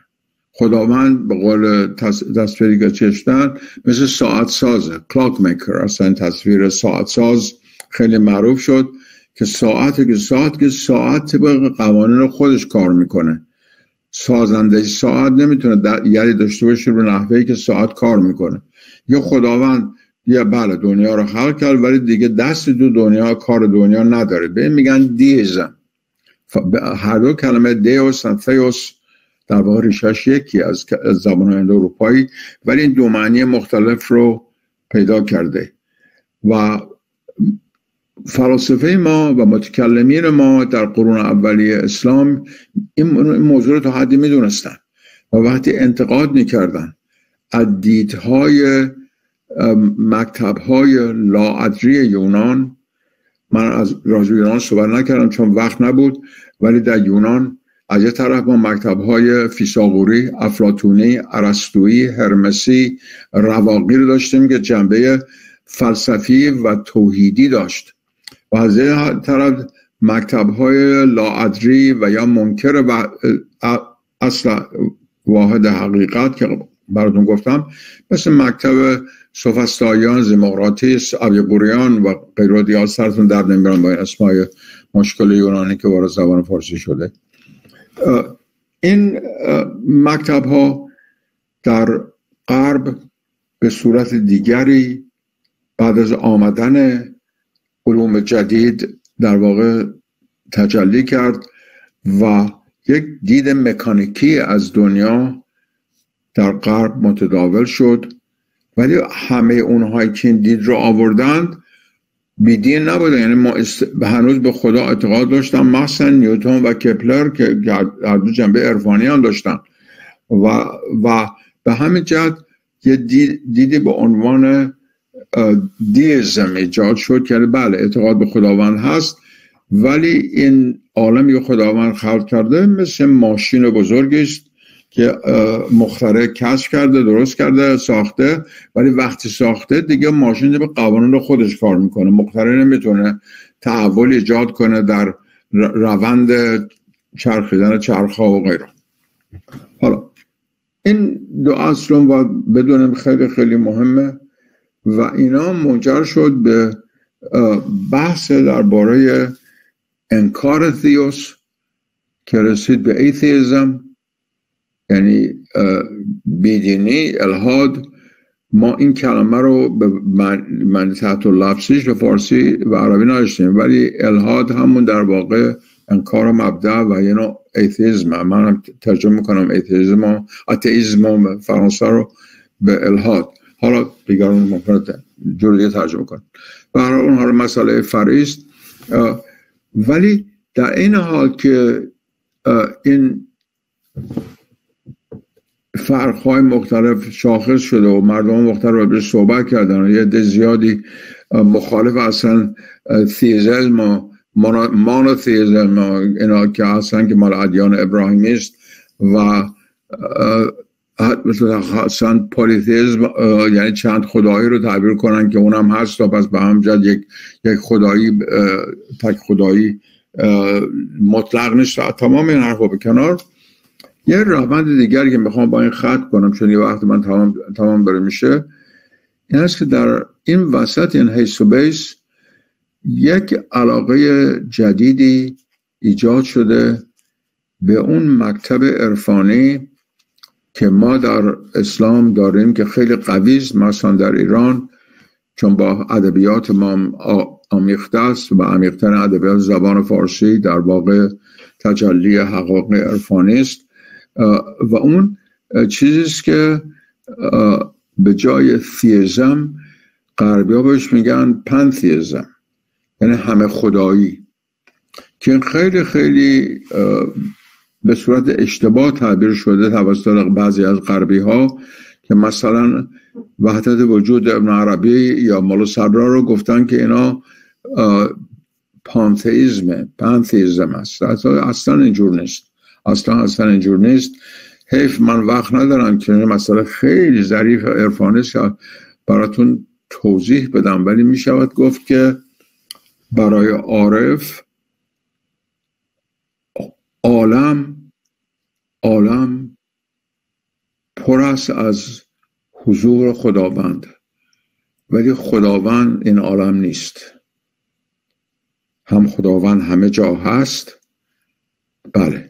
خداوند به قول تصویری که چشتن مثل ساعت سازه، کلاک میکر. اصلا تصویر ساعت ساز خیلی معروف شد که ساعت که ساعت که ساعت طبق قوانین خودش کار میکنه. سازنده ساعت نمیتونه یعنی داشته باشه به نحوهی که ساعت کار میکنه. یه خداوند یه بله دنیا رو خلق کرد ولی دیگه دست دو دنیا کار دنیا نداره. به میگن دیزم. هر دو کلمه دیوس و تئوس در واقع ریشش یکی از زبان‌های اروپایی ولی این دو معنی مختلف رو پیدا کرده. و فلاسفه ما و متکلمین ما در قرون اولیه اسلام این موضوع رو تا حدی میدونستن و وقتی انتقاد میکردن از دیدهای مکتبهای لاادری یونان، من از راجع یونان صحبت نکردم چون وقت نبود، ولی در یونان از یه طرف ما مکتبهای فیثاغوری، افلاطونی، ارسطویی، هرمسی، رواقی رو داشتیم که جنبه فلسفی و توحیدی داشت و از این طرف مکتب‌های لاادری و یا منکر و اصل واحد حقیقت که براتون گفتم، مثل مکتب سوفسطاییان، زموقراتیس، ابیگوریان و غیره دیگه، سرتون درد نمی‌برن با این اسمای مشکل یونانی که وارد زبان فارسی شده. این مکتب‌ها در غرب به صورت دیگری بعد از آمدن علوم جدید در واقع تجلی کرد و یک دید مکانیکی از دنیا در غرب متداول شد، ولی همه اونهایی که این دید رو آوردند بیدین نبودن. یعنی ما هنوز به خدا اعتقاد داشتن، مخصوصا نیوتن و کپلر که هر دو جنبه عرفانی هم داشتن و, و به همین جهت یه دید دیدی به عنوان دیزم ایجاد شد که بله اعتقاد به خداوند هست، ولی این عالمی که خداوند خلق کرده مثل ماشین بزرگی است که مخترع کشف کرده، درست کرده، ساخته، ولی وقتی ساخته دیگه ماشین به قوانین خودش کار میکنه، مخترع نمیتونه تحول ایجاد کنه در روند چرخیدن چرخ‌ها و غیره. حالا این دو اصل رو بدونیم، خیلی خیلی مهمه و اینا منجر شد به بحث درباره انکار تئوس که رسید به ایتیزم، یعنی بیدینی، الحاد. ما این کلمه رو به معنی تحت لفظیش به فارسی و عربی نداشتیم، ولی الحاد همون در واقع انکار مبدأ و یه نوع ایتیزم. من هم ترجمه میکنم ایتیزم، اتئیزم فرانسه رو به الحاد، حالا دیگران ممکنه جور دیگه ترجمه کنن، برای اونها رو مسئله فرعی است. ولی در این حال که این فرق‌های مختلف شاخص شده و مردم مختلف بهش صحبت کردن و یه عده زیادی مخالف اصلا تئیزم و مونوتئیزم اینا که اصلا که مال ادیان ابراهیمی است و مثلا اصلا پولیتیزم، یعنی چند خدایی رو تعبیر کنن که اونم هست تا پس به هم جد یک یک خدایی تک خدایی مطلق نیست. تمام این حرفا به کنار، یه روند دیگری که میخوام با این خط کنم چون یه وقت من تمام تمام بره میشه، این هست که در این وسط این هیس و بیس یک علاقه جدیدی ایجاد شده به اون مکتب عرفانی که ما در اسلام داریم که خیلی قوی است، مثلا در ایران چون با ادبیات ما آمیخته است و عمیق‌ترین ادبیات زبان فارسی در واقع تجلی حقایق عرفانی است و اون چیزی است که به جای تئیزم غربی‌ها بهش میگن پنتئیزم، یعنی همه خدایی، که خیلی خیلی به صورت اشتباه تعبیر شده توسط بعضی از غربی ها که مثلا وحدت وجود ابن عربی یا مولوی صدرا رو گفتن که اینا پانتئیزم پانتئیزم است. اصلا اینجور نیست، اصلا اصلا اینجور نیست. حیف من وقت ندارم که این مسئله خیلی ظریف عرفانی است براتون توضیح بدم، ولی می شود گفت که برای عارف عالم عالم پر است از حضور خداوند، ولی خداوند این عالم نیست. هم خداوند همه جا هست، بله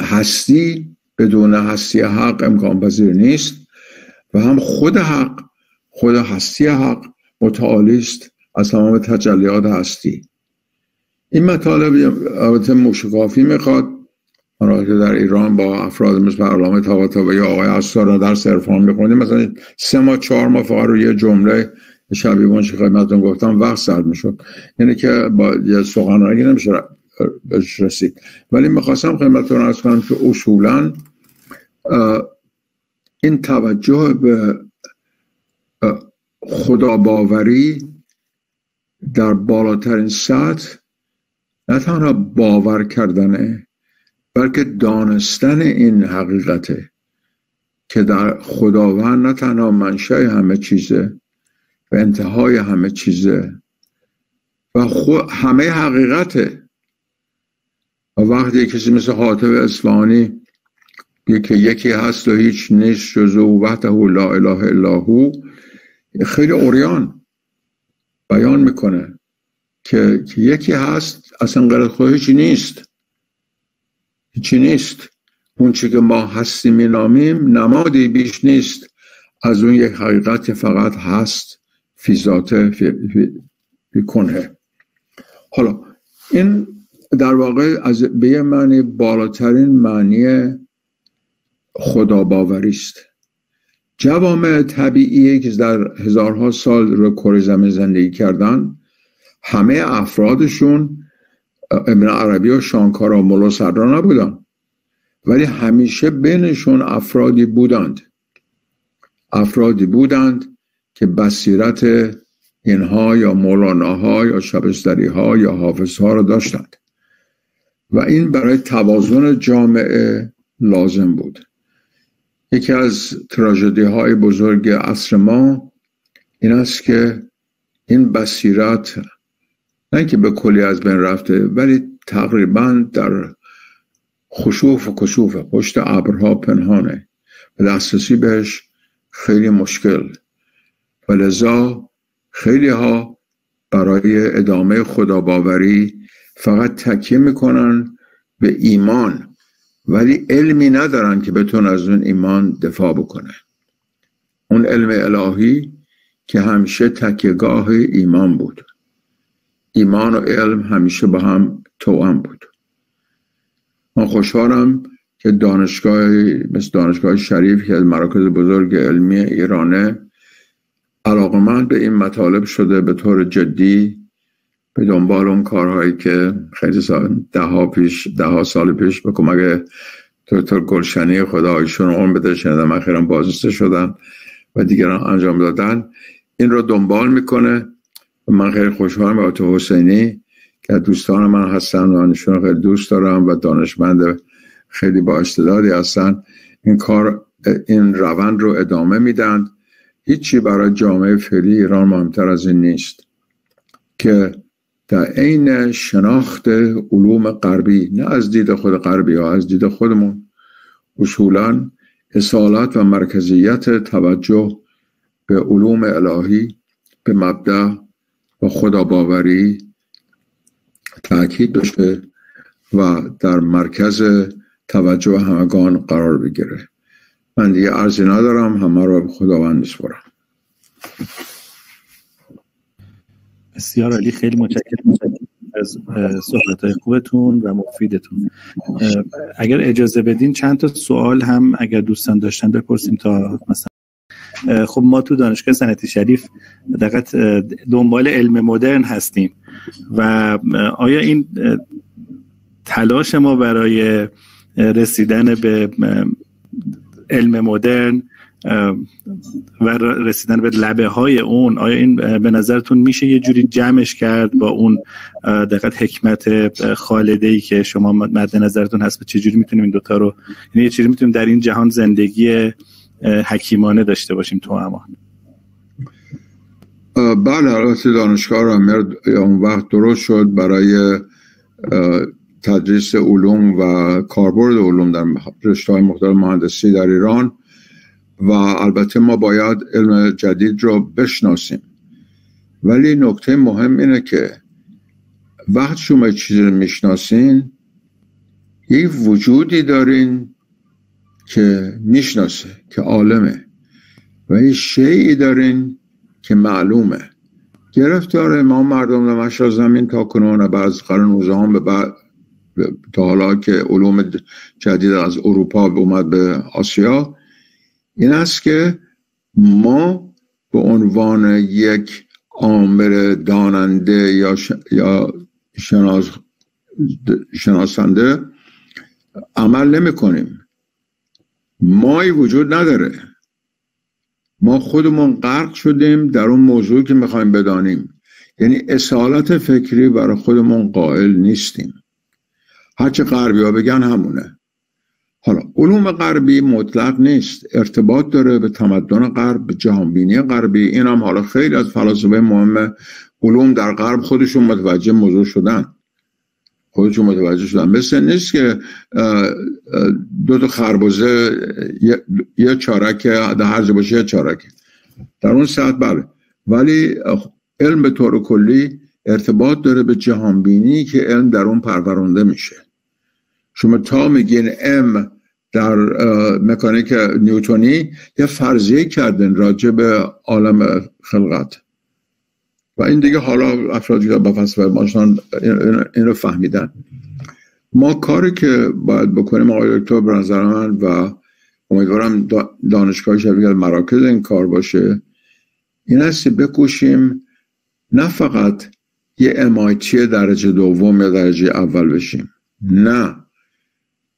هستی بدون هستی حق امکان پذیر نیست، و هم خود حق، خود هستی حق متعالی است از تمام تجلیات هستی. این مطالب البته موشکافی میخواد، ما که در ایران با افراد مثل علامه طباطبایی یا آقای اسرار را درس عرفان میخوندیم، مثلا سه ماه چهار ماه فقط رو یه جمله شبیه اون چه خدمتتون گفتم وقت سر میشد، یعنی که با یه سخنرانی نمیشه بهش رسید. ولی میخواستم خدمتتون عرض کنم که اصولا این توجه به خداباوری در بالاترین سطح نه تنها باور کردنه، بلکه دانستن این حقیقته که در خداوند نه تنها منشأ همه چیزه، و انتهای همه چیزه و خود همه حقیقته. و وقتی کسی مثل حاطب اصفهانی که یکی هست و هیچ نیست جز او وحده لا اله الا هو خیلی عریان بیان میکنه که یکی هست اصلا غیر خود هیچی نیست، هیچی نیست. اون چی که ما هستیم می نامیم نمادی بیش نیست از اون یک حقیقت که فقط هست فی ذاته فی, فی, فی کنه. حالا این در واقع از به یه معنی بالاترین معنی خداباوری است. جوامع طبیعی که در هزارها سال روی کره زمین زندگی کردن، همه افرادشون ابن عربی و شانکارا و مولا صدرا نبودن، ولی همیشه بینشون افرادی بودند، افرادی بودند که بصیرت اینها یا مولاناها یا شبستریها یا حافظها را داشتند و این برای توازن جامعه لازم بود. یکی از تراژدی های بزرگ عصر ما این است که این بصیرت نه که به کلی از بین رفته، ولی تقریبا در خشوف و کشوف پشت ابرها پنهانه و دسترسی بهش خیلی مشکل و لذا خیلی ها برای ادامه خداباوری فقط تکیه میکنن به ایمان، ولی علمی ندارن که بتون از اون ایمان دفاع بکنه. اون علم الهی که همیشه تکیهگاه ایمان بود، ایمان و علم همیشه با هم توأم بود. من خوشحالم که دانشگاه مثل دانشگاه شریف که از مراکز بزرگ علمی ایرانه علاقمند به این مطالب شده به طور جدی، به دنبال اون کارهایی که خیلی سال ده ها پیش ده ها سال پیش به کمک دکتر گلشنی خدا ایشون عمر بده شدن اخیراً بازنشسته شدن و دیگران انجام دادن، این رو دنبال میکنه. من خیلی خوشحالم به آتو حسینی که دوستان من هستن و انشون خیلی دوست دارم و دانشمند خیلی با استعدادی هستن، این کار این روند رو ادامه میدن. هیچی برای جامعه فعلی ایران مهمتر از این نیست که در عین شناخت علوم غربی، نه از دید خود غربی ها، از دید خودمون، اصولا اصالت و مرکزیت توجه به علوم الهی، به مبدأ و خداباوری تأکید بشه و در مرکز توجه همگان قرار بگیره. من دیگه عرضی ندارم، همه رو به خداوند میسپارم. بسیار عالی، خیلی متشکرم از صحبت‌های خوبتون و مفیدتون. اگر اجازه بدین چند تا سوال هم اگر دوستان داشتن بپرسیم تا مثلا خب ما تو دانشگاه صنعتی شریف دقیقاً دنبال علم مدرن هستیم و آیا این تلاش ما برای رسیدن به علم مدرن و رسیدن به لبه های اون، آیا این به نظرتون میشه یه جوری جمعش کرد با اون دقیقاً حکمت خالده‌ای که شما مد نظرتون هست؟ چجوری میتونیم این دوتا رو، یعنی چجوری میتونیم در این جهان زندگی حکیمانه داشته باشیم تو امان؟ بله، البته دانشگاه را مرد اون وقت درست شد برای تدریس علوم و کاربرد علوم در رشته‌های مختلف مهندسی در ایران و البته ما باید علم جدید را بشناسیم، ولی نکته مهم اینه که وقت شما چیزی رو میشناسین یه وجودی دارین که میشناسه که عالمه و یه شیعی دارین که معلومه. گرفتاره ما مردم در مشرق زمین تا کنون و بعد از قرن نوزدهم هم به بعد تا حالا که علوم جدید از اروپا اومد به آسیا این است که ما به عنوان یک عامل داننده یا یا شناس شناسنده عمل نمی کنیم. مایی وجود نداره، ما خودمون غرق شدیم در اون موضوعی که میخوایم بدانیم، یعنی اصالت فکری برای خودمون قائل نیستیم. هرچه غربی ها بگن همونه، حالا علوم غربی مطلق نیست، ارتباط داره به تمدن غرب، به جهانبینی غربی. این هم حالا خیلی از فلاسفه مهم علوم در غرب خودشون متوجه موضوع شدن، خودشون متوجه شدن. مثل نیست که دو تا خربوزه یه چارک در هر جا باشه، یه چارک در اون ساعت بله. ولی علم به طور کلی ارتباط داره به جهانبینی که علم در اون پرورانده میشه. شما تا میگین ام در مکانیک نیوتونی یه فرضیه کردن راجع به عالم خلقت و این دیگه حالا افرادی که با فلسفه ماشان این رو فهمیدن. ما کاری که باید بکنیم آقای دکتر به نظر من و امیدوارم دانشگاه شبیه مراکز این کار باشه این هستی بکوشیم نه فقط یه ام آی تی درجه دوم یا درجه اول بشیم، نه،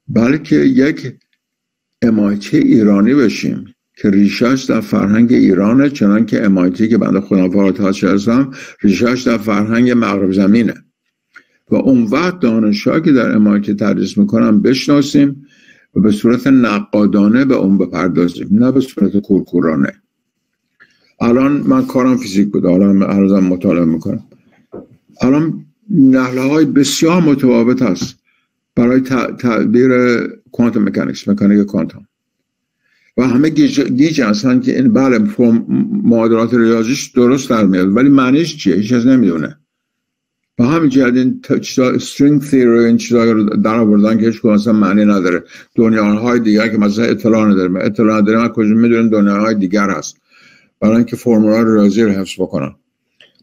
بلکه یک ام آی تی ایرانی بشیم که ریشه‌اش در فرهنگ ایرانه، چنان که ام آی تی که بنده خدا فارغ‌التحصیل هستم ریشه‌اش در فرهنگ مغرب زمینه و اون وقت دانشجوها که در ام آی تی تدریس میکنن بشناسیم و به صورت نقادانه به اون بپردازیم، نه به صورت کورکورانه. الان من کارم فیزیک بود، الان هر روزم مطالعه میکنم. الان نحله‌های بسیار متفاوت هست برای تعبیر کوانتوم مکانیکس، مکانیک کوانتوم و همه گیج هستن که این بله معادلات ریاضیش درست در میاد ولی معنیش چیه؟ هیچ از نمیدونه. و همین جهت این string theory این چیزایی رو در آوردن که هیچ کدوم اصلا معنی نداره. دنیاهای دیگر که مثلا اطلاع نداره، اطلاع نداره ما کجا میدونیم دنیاهای دیگر هست؟ برای اینکه فرمولای ریاضی رو حفظ بکنن.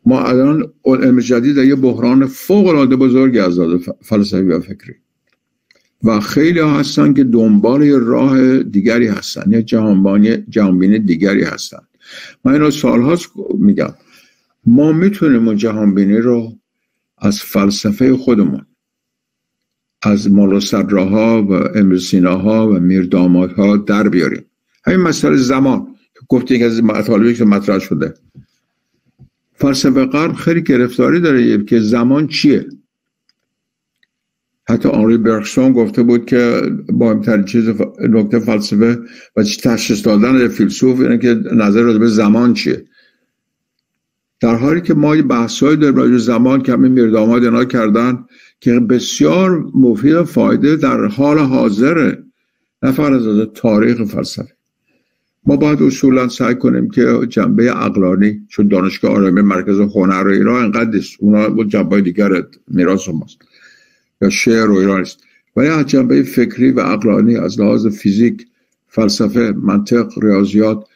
ما الان علم جدید یه بحران فوق العاده بزرگی از داده فلسفی و فکری و خیلی هستن که دنبال راه دیگری هستن، یه جهانبین دیگری هستن. من این رو سالهاست میگم ما میتونیم اون جهانبینی رو از فلسفه خودمون، از مولا صدرها و امرسیناها و میردامادها در بیاریم. همین مسئله زمان که گفت یک از مطالبی که مطرح شده، فلسفه غرب خیلی گرفتاری داره که زمان چیه. حتی آنری برگسون گفته بود که با امترین چیز نکته فلسفه و تشخیص دادن فیلسوف اینه که نظر راجع به زمان چیه، در حالی که ما یه بحثایی داریم راجع به زمان که همه میرداماد اینا کردن که بسیار مفید و فایده در حال حاضره، نه فقط از تاریخ فلسفه. ما باید اصولا سعی کنیم که جنبه عقلانی، چون دانشگاه آرامه مرکز هنر ایران اینقدر است، اونا جنبه‌های دیگر میراث ماست یا شعر و ایران است، ولی از جنبه فکری و عقلانی از لحاظ فیزیک، فلسفه، منطق، ریاضیات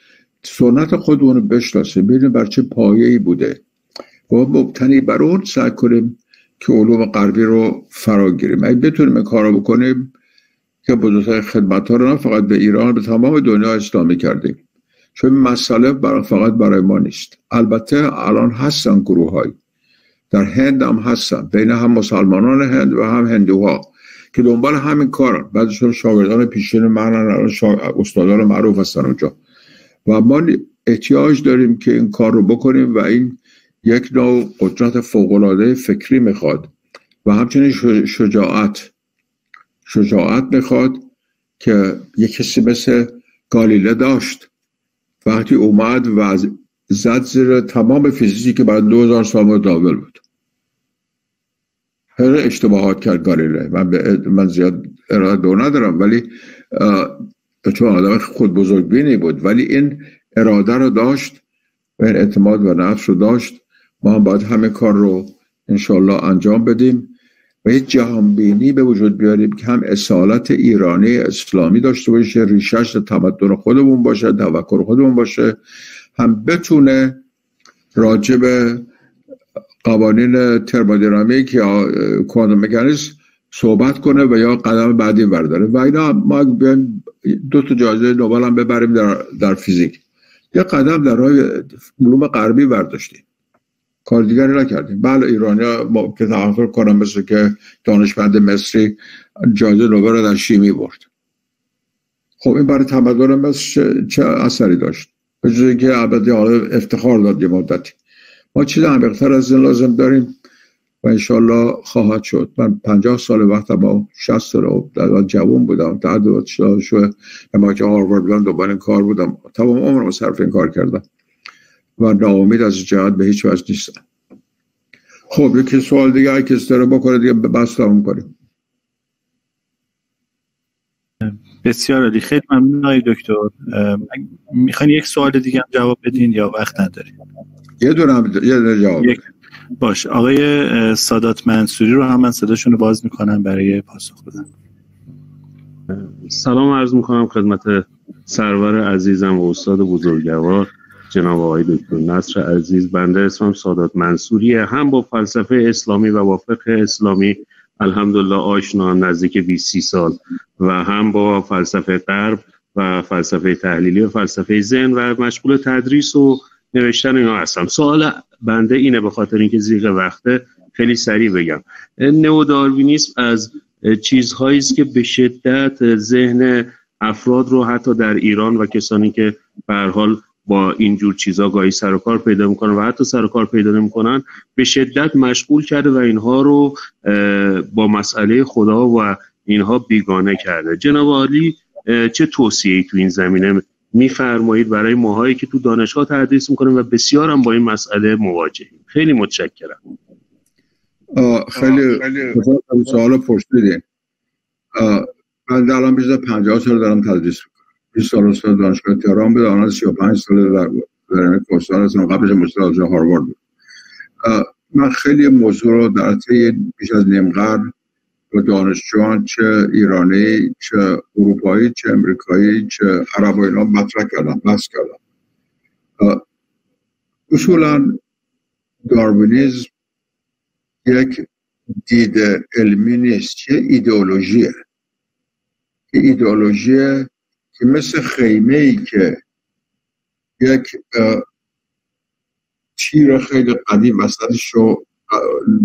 سنت خودمون رو بشناسه، ببینیم بر چه پایه‌ای بوده و مبتنی بر اون سعی کنیم که علوم غربی رو فرا گیریم. اگه بتونیم کارو بکنیم که بزرگترین خدمت‌ها رو نه فقط به ایران، به تمام دنیا اسلامی کردیم، چون مسئله برای فقط برای ما نیست. البته الان هستن گروه‌های در هند هم هستن، بین هم مسلمانان هند و هم هندوها که دنبال همین کارن. بعضیشون شاگردان پیشین من، استادان معروف هستن اونجا و ما احتیاج داریم که این کار رو بکنیم و این یک نوع قدرت فوق‌العاده فکری میخواد و همچنین شجاعت شجاعت میخواد که یک کسی مثل گالیله داشت وقتی اومد و زد زیر تمام فیزیکی که بعد دو هزار سال متداول بود. هر اشتباهات کرد گالیله، من, من زیاد اراده دو ندارم ولی چون آدم خود بزرگ بینی بود ولی این اراده رو داشت و این اعتماد و نفس رو داشت. ما هم باید همه کار رو انشالله انجام بدیم و یه جهانبینی به وجود بیاریم که هم اصالت ایرانی اسلامی داشته باشه، ریشه‌اش تمدن خودمون باشه، تفکر خودمون باشه، هم بتونه راجع به قوانین ترمودینامیک یا کوانتوم مکانیکس صحبت کنه و یا قدم بعدی برداره و اینا. ما بیایم دو تا جایزه نوبل هم ببریم در, در فیزیک، یه قدم در راه علوم غربی برداشتیم، کار دیگری نکردیم. بله ایرانیا که تفکر کنم مثل که دانشمند مصری جایزه نوبل رو در شیمی برد، خب این برای تمدن مصر چه اثری داشت؟ به جز اینکه البته افتخار داد یه مدتی. ما چیز عمیق‌تر از این لازم داریم و انشالله خواهد شد. من پنجاه سال وقتم با شصت سال در جوان بودم، در دو سال شو اما که هاروارد بودم دوباره این کار بودم، تمام عمرم صرف این کار کردم و ناامید از جهت به هیچ وجه نیستم. خب یکی سوال دیگه هر کسی داره بکنه دیگه، بس تموم کنیم. بسیار عالی، خیلی ممنون دکتر. میخواین یک سوال دیگه هم جواب بدین یا وقت نداریم؟ یه دونم یه دونه جواب یک... باش. آقای سادات منصوری رو هم من صداشون رو باز میکنم برای پاسخ دادن. سلام عرض میکنم خدمت سرور عزیزم و استاد بزرگوار جناب آقای دکتر نصر عزیز. بنده اسمم سادات منصوریه، هم با فلسفه اسلامی و با فقه اسلامی الحمدلله آشنا، نزدیک بیست سال، و هم با فلسفه غرب و فلسفه تحلیلی و فلسفه ذهن و مشغول تدریس و نوشتن اینا هستم. سوال بنده اینه، به خاطر اینکه زیغ وقته خیلی سریع بگم، نئو داروینیسم از چیزهایی است که به شدت ذهن افراد رو حتی در ایران و کسانی که به هر حال با اینجور چیزا گاهی سر و کار پیدا میکنن و حتی سر و کار پیدا نمیکنن به شدت مشغول کرده و اینها رو با مسئله خدا و اینها بیگانه کرده. جناب عالی چه توصیه‌ای تو این زمینه میفرمایید برای ماهایی که تو دانشگاه تدریس میکنیم و بسیار هم با این مسئله مواجهیم؟ خیلی متشکرم. خیلی سوال پرسیدین. من الان بیشتر پنجاه سال دارم تدریس بیست سال استاد دانشگاه تهران بود، آنها سی و پنج سال در در کورسان هستم، قبلش مستر هاروارد بود. من خیلی موضوع رو در طی بیش از نیم قرن با دانشجویان چه ایرانی چه اروپایی چه امریکایی چه عرب و اینا مطرح کردم، بحث کردم. اصولا داروینیسم یک دید علمی نیست، چه ایدئولوژیه. ایدئولوژیه که مثل خیمه ای که یک تیر خیلی قدیم وسطش رو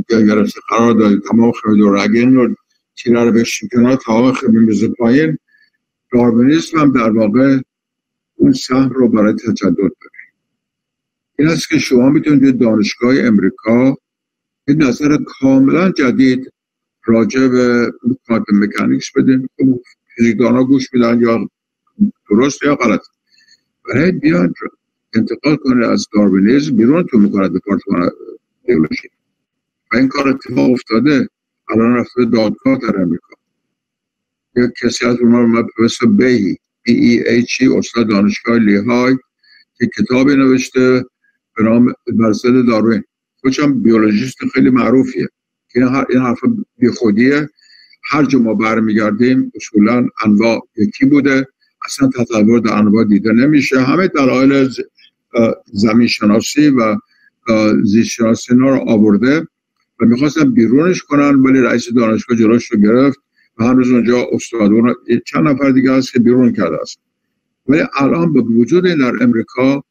گرفته قرار داده، تمام خیمه دورگین رو تیره رو بهش کنار، تمام خیمه میزه پایین. داروینیسم هم در واقع اون سهم رو برای تجدد داره. این است که شما میتونید به دانشگاه امریکا یه نظر کاملا جدید راجع به کوانتوم مکانیکس بدین، فیزیکدان ها گوش میدن یا درست یا غلط، برای بیان انتقال کنه از داروینیسم بیرون تو میکنه دپارتمان بیولوژی. و این کار اتفاق افتاده، الان رفته دادگاه در امریکا. یک کسی از اونها رو من پروفسور بیهی بی ای ایچی استاد دانشگاه لیهای که کتاب نوشته به نام مدرسه داروین، خودشم بیولوژیست خیلی معروفیه، که این حرف بی خودیه. هر جا ما برمیگردیم اصولا انواع یکی بوده، اصلا تطور در انواع دیده نمیشه. همه دلایل زمین شناسی و زیست شناسی ها رو آورده و میخواستن بیرونش کنن، ولی رئیس دانشگاه جلوش رو گرفت و هنوز اونجا استاد و چند نفر دیگه هست که بیرون کرده است. ولی الان به وجود در امریکا،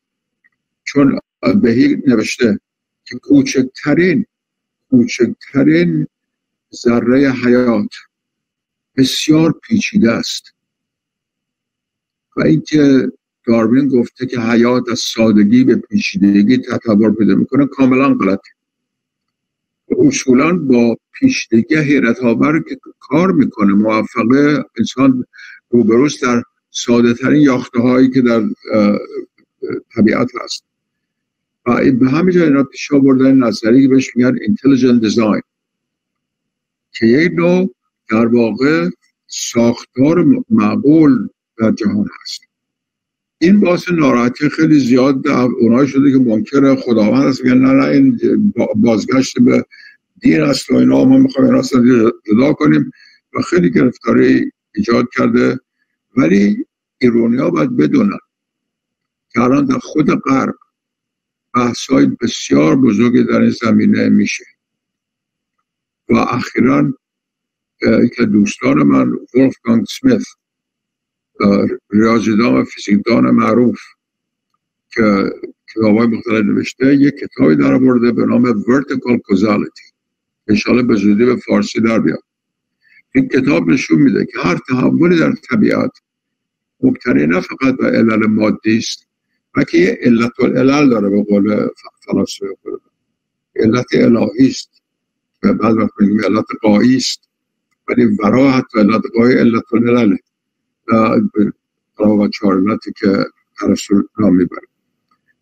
چون بهی نوشته که کوچکترین کوچکترین ذره حیات بسیار پیچیده است و اینکه داروین گفته که حیات از سادگی به پیچیدگی تطور پیدا میکنه کاملا غلطه. اصولا با پیچیدگی حیرت آور که کار میکنه موفقه انسان روبروست در ساده ترین یافته هایی که در طبیعت هست. و به همین جا اینا پیش آوردن نظریه بهش میگن اینتلیجنت دیزاین، که یک نوع در واقع ساختار معقول در جهان هست. این باعث ناراحتی خیلی زیاد در اونایی شده که منکر خداوند هست، میگن نه نه این بازگشت به دین است و اینا، ما میخوایم اینا رو جدا کنیم و خیلی گرفتاری ایجاد کرده. ولی ایرانی‌ها باید بدونن که الان در خود غرب بحث‌های بسیار بزرگی در این زمینه میشه. و اخیراً که دوستان من وولفگانگ سمیت، ریاضیدان و فیزیکدان معروف که کتاب‌های مختلف نوشته، یک کتابی در آورده به نام ورتیکال کوزالیتی، انشاءالله به زودی به فارسی در بیاد. این کتاب نشون میده که هر تحولی در طبیعت مبتنی نه فقط به علل مادی است، بلکه یه علت العلل داره. به قول فلاسفه علت الهی است و بعد بکنیم علت قایی است، ولی وراحت و علت قایی علت العلله و چارلتی که رسول نام میبرد.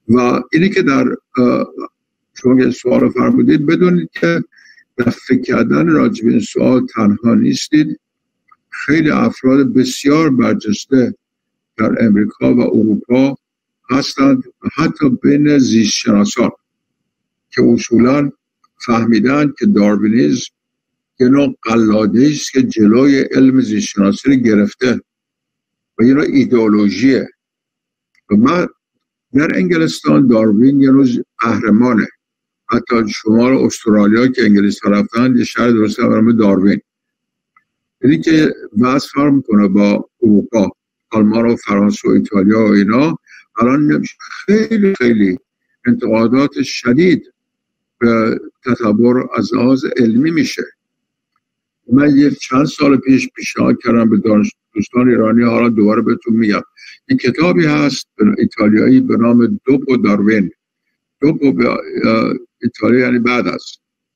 و اینی که در شما که سوال رو فرمودید، بدونید که در فکر کردن راجع به این سوال تنها نیستید. خیلی افراد بسیار برجسته در امریکا و اروپا هستند، حتی بین زیست شناسان، که اصولا فهمیدن که داروینیسم یه نوع قلاده است که جلوی علم زیست شناسی رو گرفته و یه نوع ایدئولوژیه. و من در انگلستان داروین یه روز قهرمانه، حتی شمال استرالیا که انگلیس طرفند یه شهر درسته برامه داروین. یعنی که بحث فرق میکنه با اروپا، آلمان و فرانسه و ایتالیا و اینا. الان خیلی خیلی انتقادات شدید به تطور از لحاظ علمی میشه. من یه چند سال پیش پیشنهاد کردم به دوستان ایرانی، حالا دوباره بهتون میگم، این کتابی هست ایتالیایی به نام دوپو داروین. دوپو به ایتالیا یعنی بعد از،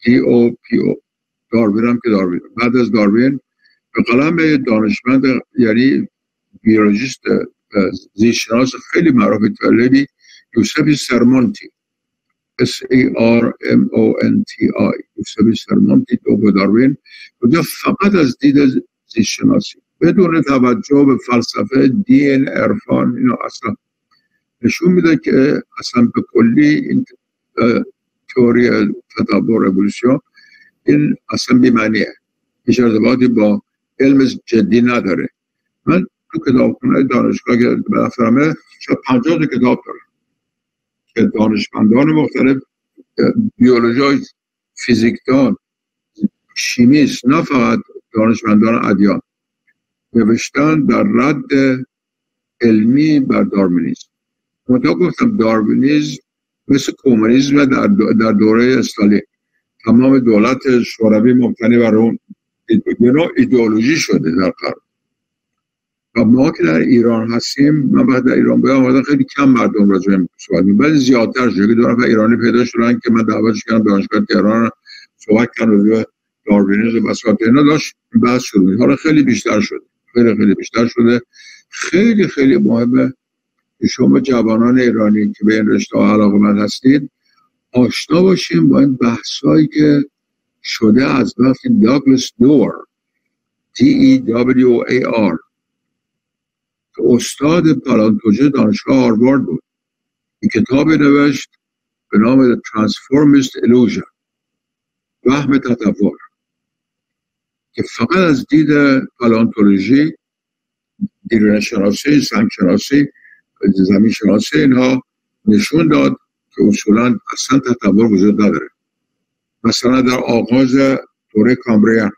دی او پی او، داروین هم که داروین، بعد از داروین، به قلم دانشمند یعنی بیولوژیست زیستشناس خیلی معروف ایتالیایی یوسف سورناتی، اس ای آر ام او ان تی آی، یوسف سورناتی، دوپو داروین. کجا فقط از دید زیستشناسی بدون توجه به فلسفه، دین، عرفان، اینو اصلا نشون میده که اصلا به کلی این تئوری تطور اِوولوسیون این اصلا بی‌معنیه، هیچ ارتباطی با علم جدی نداره. من تو کتابخونه دانشگاه که برفرمه شاید پنجاه تا کتاب دارم که دانشمندان مختلف، بیولوژای، فیزیکدان، شیمیست، نه فقط دانشمندان ادیان، نوشتن در رد علمی بر داروینیسم. منطقه گفتم داروینیسم مثل کمونیسم در, در دوره استالین، تمام دولت شوروی مبتنی بر اون ایدئولوژی شده در قرن. و ما که در ایران هستیم، من بعد در ایران باید آمدن خیلی کم مردم را جمع صحبت می‌کنم، بعد زیادتر شده که دو نفر ایرانی پیدا شدن که من دعوتش کردم دانشگاه تهران صحبت کردم داروینیسم و بساط اینا، داشت بحث شده. حالا خیلی بیشتر شده، خیلی خیلی بیشتر شده. خیلی خیلی مهمه شما جوانان ایرانی که به این رشته علاقه‌مند هستید آشنا باشیم با این بحثایی که شده از وقتی داگلاس دور، دی ای دبلیو ای آر، که استاد پالانتوجه دانشگاه هاروارد بود، این کتاب نوشت به نام The Transformist Illusion، وهم تطور، که فقط از دید پالانتولوژی، دیرینه شناسی، سنگ شناسی، زمین شناسی اینها نشون داد که اصولا اصلا تطور وجود نداره. مثلا در آغاز دوره کامبریان،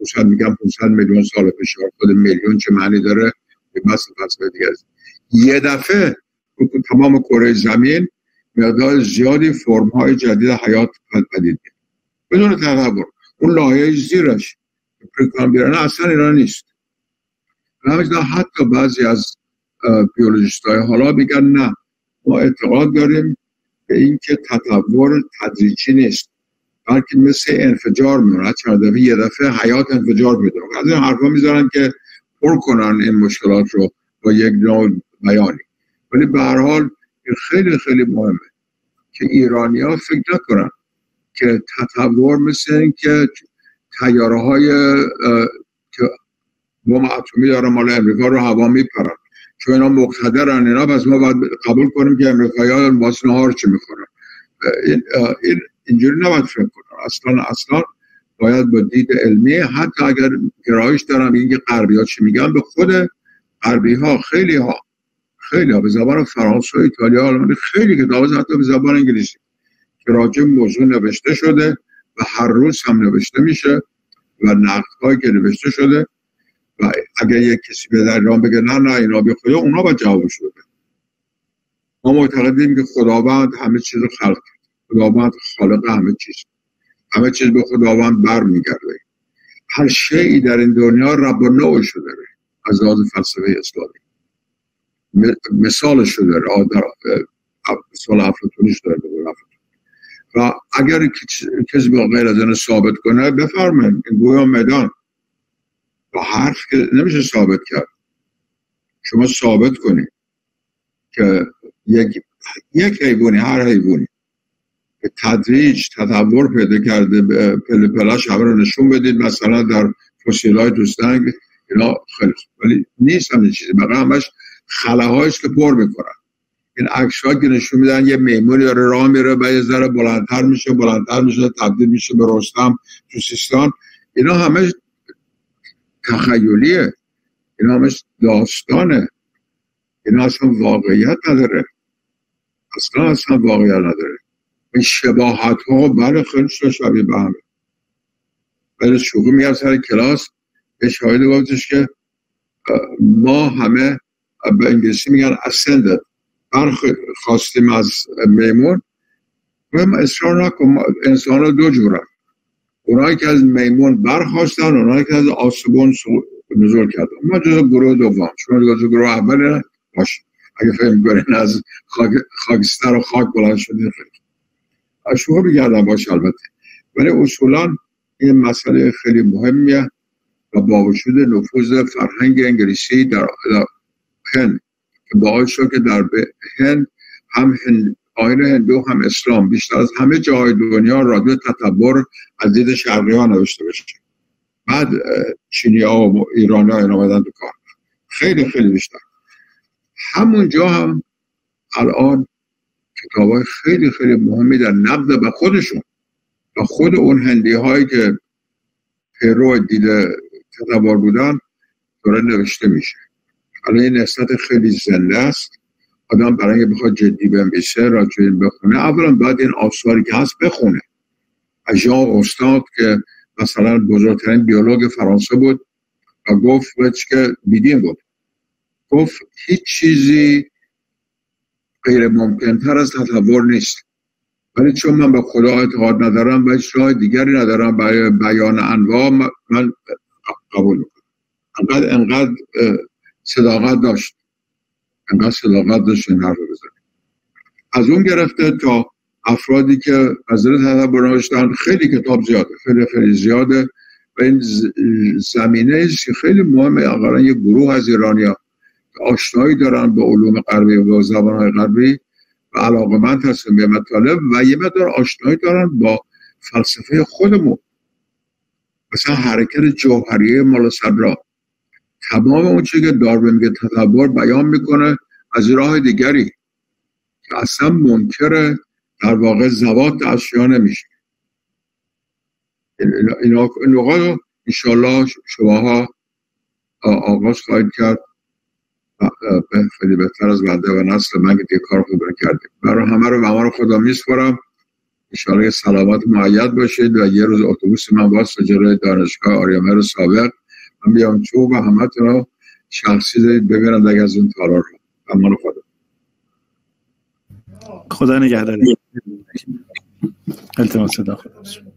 مثلا میگم پانصد میلیون سال پیش، خود میلیون چه معنی داره، یه بحث فلسفی دیگه است. یه دفعه تمام کره زمین مقدار زیادی فرم‌های جدید حیات پدید میاد بدون تطور. اون لایه زیرش پرکامبریان اصلا ایران نیست. همچنین حتی بعضی از بیولوژیست‌های حالا میگن نه، ما اعتقاد داریم به اینکه تطور تدریجی نیست، بلکه مثل انفجار میمونه، چند دفعه یه دفعه حیات انفجار میده. از این حرفا میذارن که پر کنن این مشکلات رو با یک نوع بیانی، ولی به هر حال خیلی خیلی مهمه که ایرانی‌ها فکر نکنن که تطور مثل اینکه تیاره‌های که بمب اتمی دارن مال امریکا رو هوا میپرن، چون اینا مقتدرن اینا، پس ما باید قبول کنیم که امریکایی‌ها واسه نهار چه میخورن. این این اینجوری نباید فکر کنن، اصلا اصلا باید با دید علمی، حتی اگر گرایش دارم اینکه غربی‌ها چی میگن، به خود غربی‌ها خیلی‌ها خیلی‌ها به زبان فرانسه و ایتالیا و آلمانی خیلی کتاب‌ها، حتی به زبان انگلیسی که راجع به موضوع نوشته شده و هر روز هم نوشته میشه و نقدهایی که نوشته شده. و اگر یک کسی به در ایران بگه نه نه اینا به خدا، اونا باید جوابش بده. ما معتقدیم که خداوند همه چیز رو خلق کرد، خداوند خالق همه چیز، همه چیز به خداوند بر میگرده، هر شیئی در این دنیا رب النوع شده ره. از لحاظ فلسفه اسلامی مثالش شده ره، در سال افلاطونی شده ره. و اگر کسی با غیر از این ثابت کنه بفرمایید، این گویا مدان با حرف که نمیشه ثابت کرد. شما ثابت کنید که یک یک حیوانی، هر حیوانی به تدریج تطور پیدا کرده، پله پلاش همه رو نشون بدید، مثلا در فسیل‌های دوستنگ اینا خیلی خوب، ولی نیست همین چیزی، بقیه همش خلاهایش که پر میکنن. این عکس‌ها که نشون میدن یه میمونی داره راه میره و یه ذره بلندتر میشه بلندتر میشه تبدیل میشه به رستم تو سیستان، اینا همش تخیلیه، اینا همش داستانه، اینا اصلا واقعیت نداره، اصلا اصلا واقعیت نداره. این شباهت ها برای خیلی شبیه به همه. برای شوخی میگم سر کلاس یه شاهده گفتش که ما همه به انگلیسی میگن ascended، برخواستیم از میمون. و اصرار نکن، انسان ها دو جورن، اونایی که از میمون برخواستن، اونایی که از آسمان نزول کردن. ما جزو گروه دوم، شما جزو گروه اول باشه. اگه فهم کنین از خاک، خاکستر و خاک بلند شدین خیلی شما بگردن باشه البته، ولی اصولا این مسئله خیلی مهمیه و با وجود نفوذ فرهنگ انگلیسی در هند که باعث شد که در هند هم آیین هندو هم اسلام بیشتر از همه جای دنیا راجع تطور از دید شرقی ها نوشته بشه. بعد چینی ها و ایرانی ها آمدن تو کار، خیلی خیلی بیشتر. همونجا هم الان کتاب‌های خیلی خیلی مهمی در نقد به خودشون و خود اون هندی هایی که پیرو دیده تطور بودن داره نوشته میشه. الان این نسبت خیلی زنده است. آدم برای اینکه بخواد جدی بنویسه راجع بخونه، اولا باید این آثاری که هست بخونه. ژان استاد که مثلا بزرگترین بیولوگ فرانسه بود و گفت که بیدین بود، گفت هیچ چیزی غیر ممکنتر از تطور نیست، ولی چون من به خدا اعتقاد ندارم و راه دیگری ندارم برای بیان انواع، من قبول میکنم. انقدر انقدر صداقت داشت، انقدر صداقت داشت این حرف بزنیم. از اون گرفته تا افرادی که از دل تطور نوشتن خیلی کتاب زیاده، خیلی خیلی زیاده و این زمینه است که خیلی مهمه. اقلا یه گروه از ایرانی‌ها آشنایی دارن با علوم غربی و زبان‌های غربی و علاقه‌مند هستن به مطالب و یه مقدار آشنایی دارن با فلسفه خودمون، مثلا حرکت جوهریه مال صدرا، تمام اون چیزی که داروین میگه تطور بیان میکنه از راه دیگری که اصلا منکر در واقع ذوات اشیا نمیشه. اینا نقاط رو انشاءالله شماها آغاز خواهید کرد خیلی بهتر از بنده و نسل من که دیگه کار خوب رو کردیم. برای همه رو و همه رو خدا میسپارم، انشاءالله سلامت معید باشید و یه روز اتوبوس من واسه جلوی دانشگاه آریامهر سابق من بیام تو و همه تون رو شخصی دارید ببینم دیگه از اون تالار رو. اما رو خدا خدا نگهداری. التماس صدا خدا.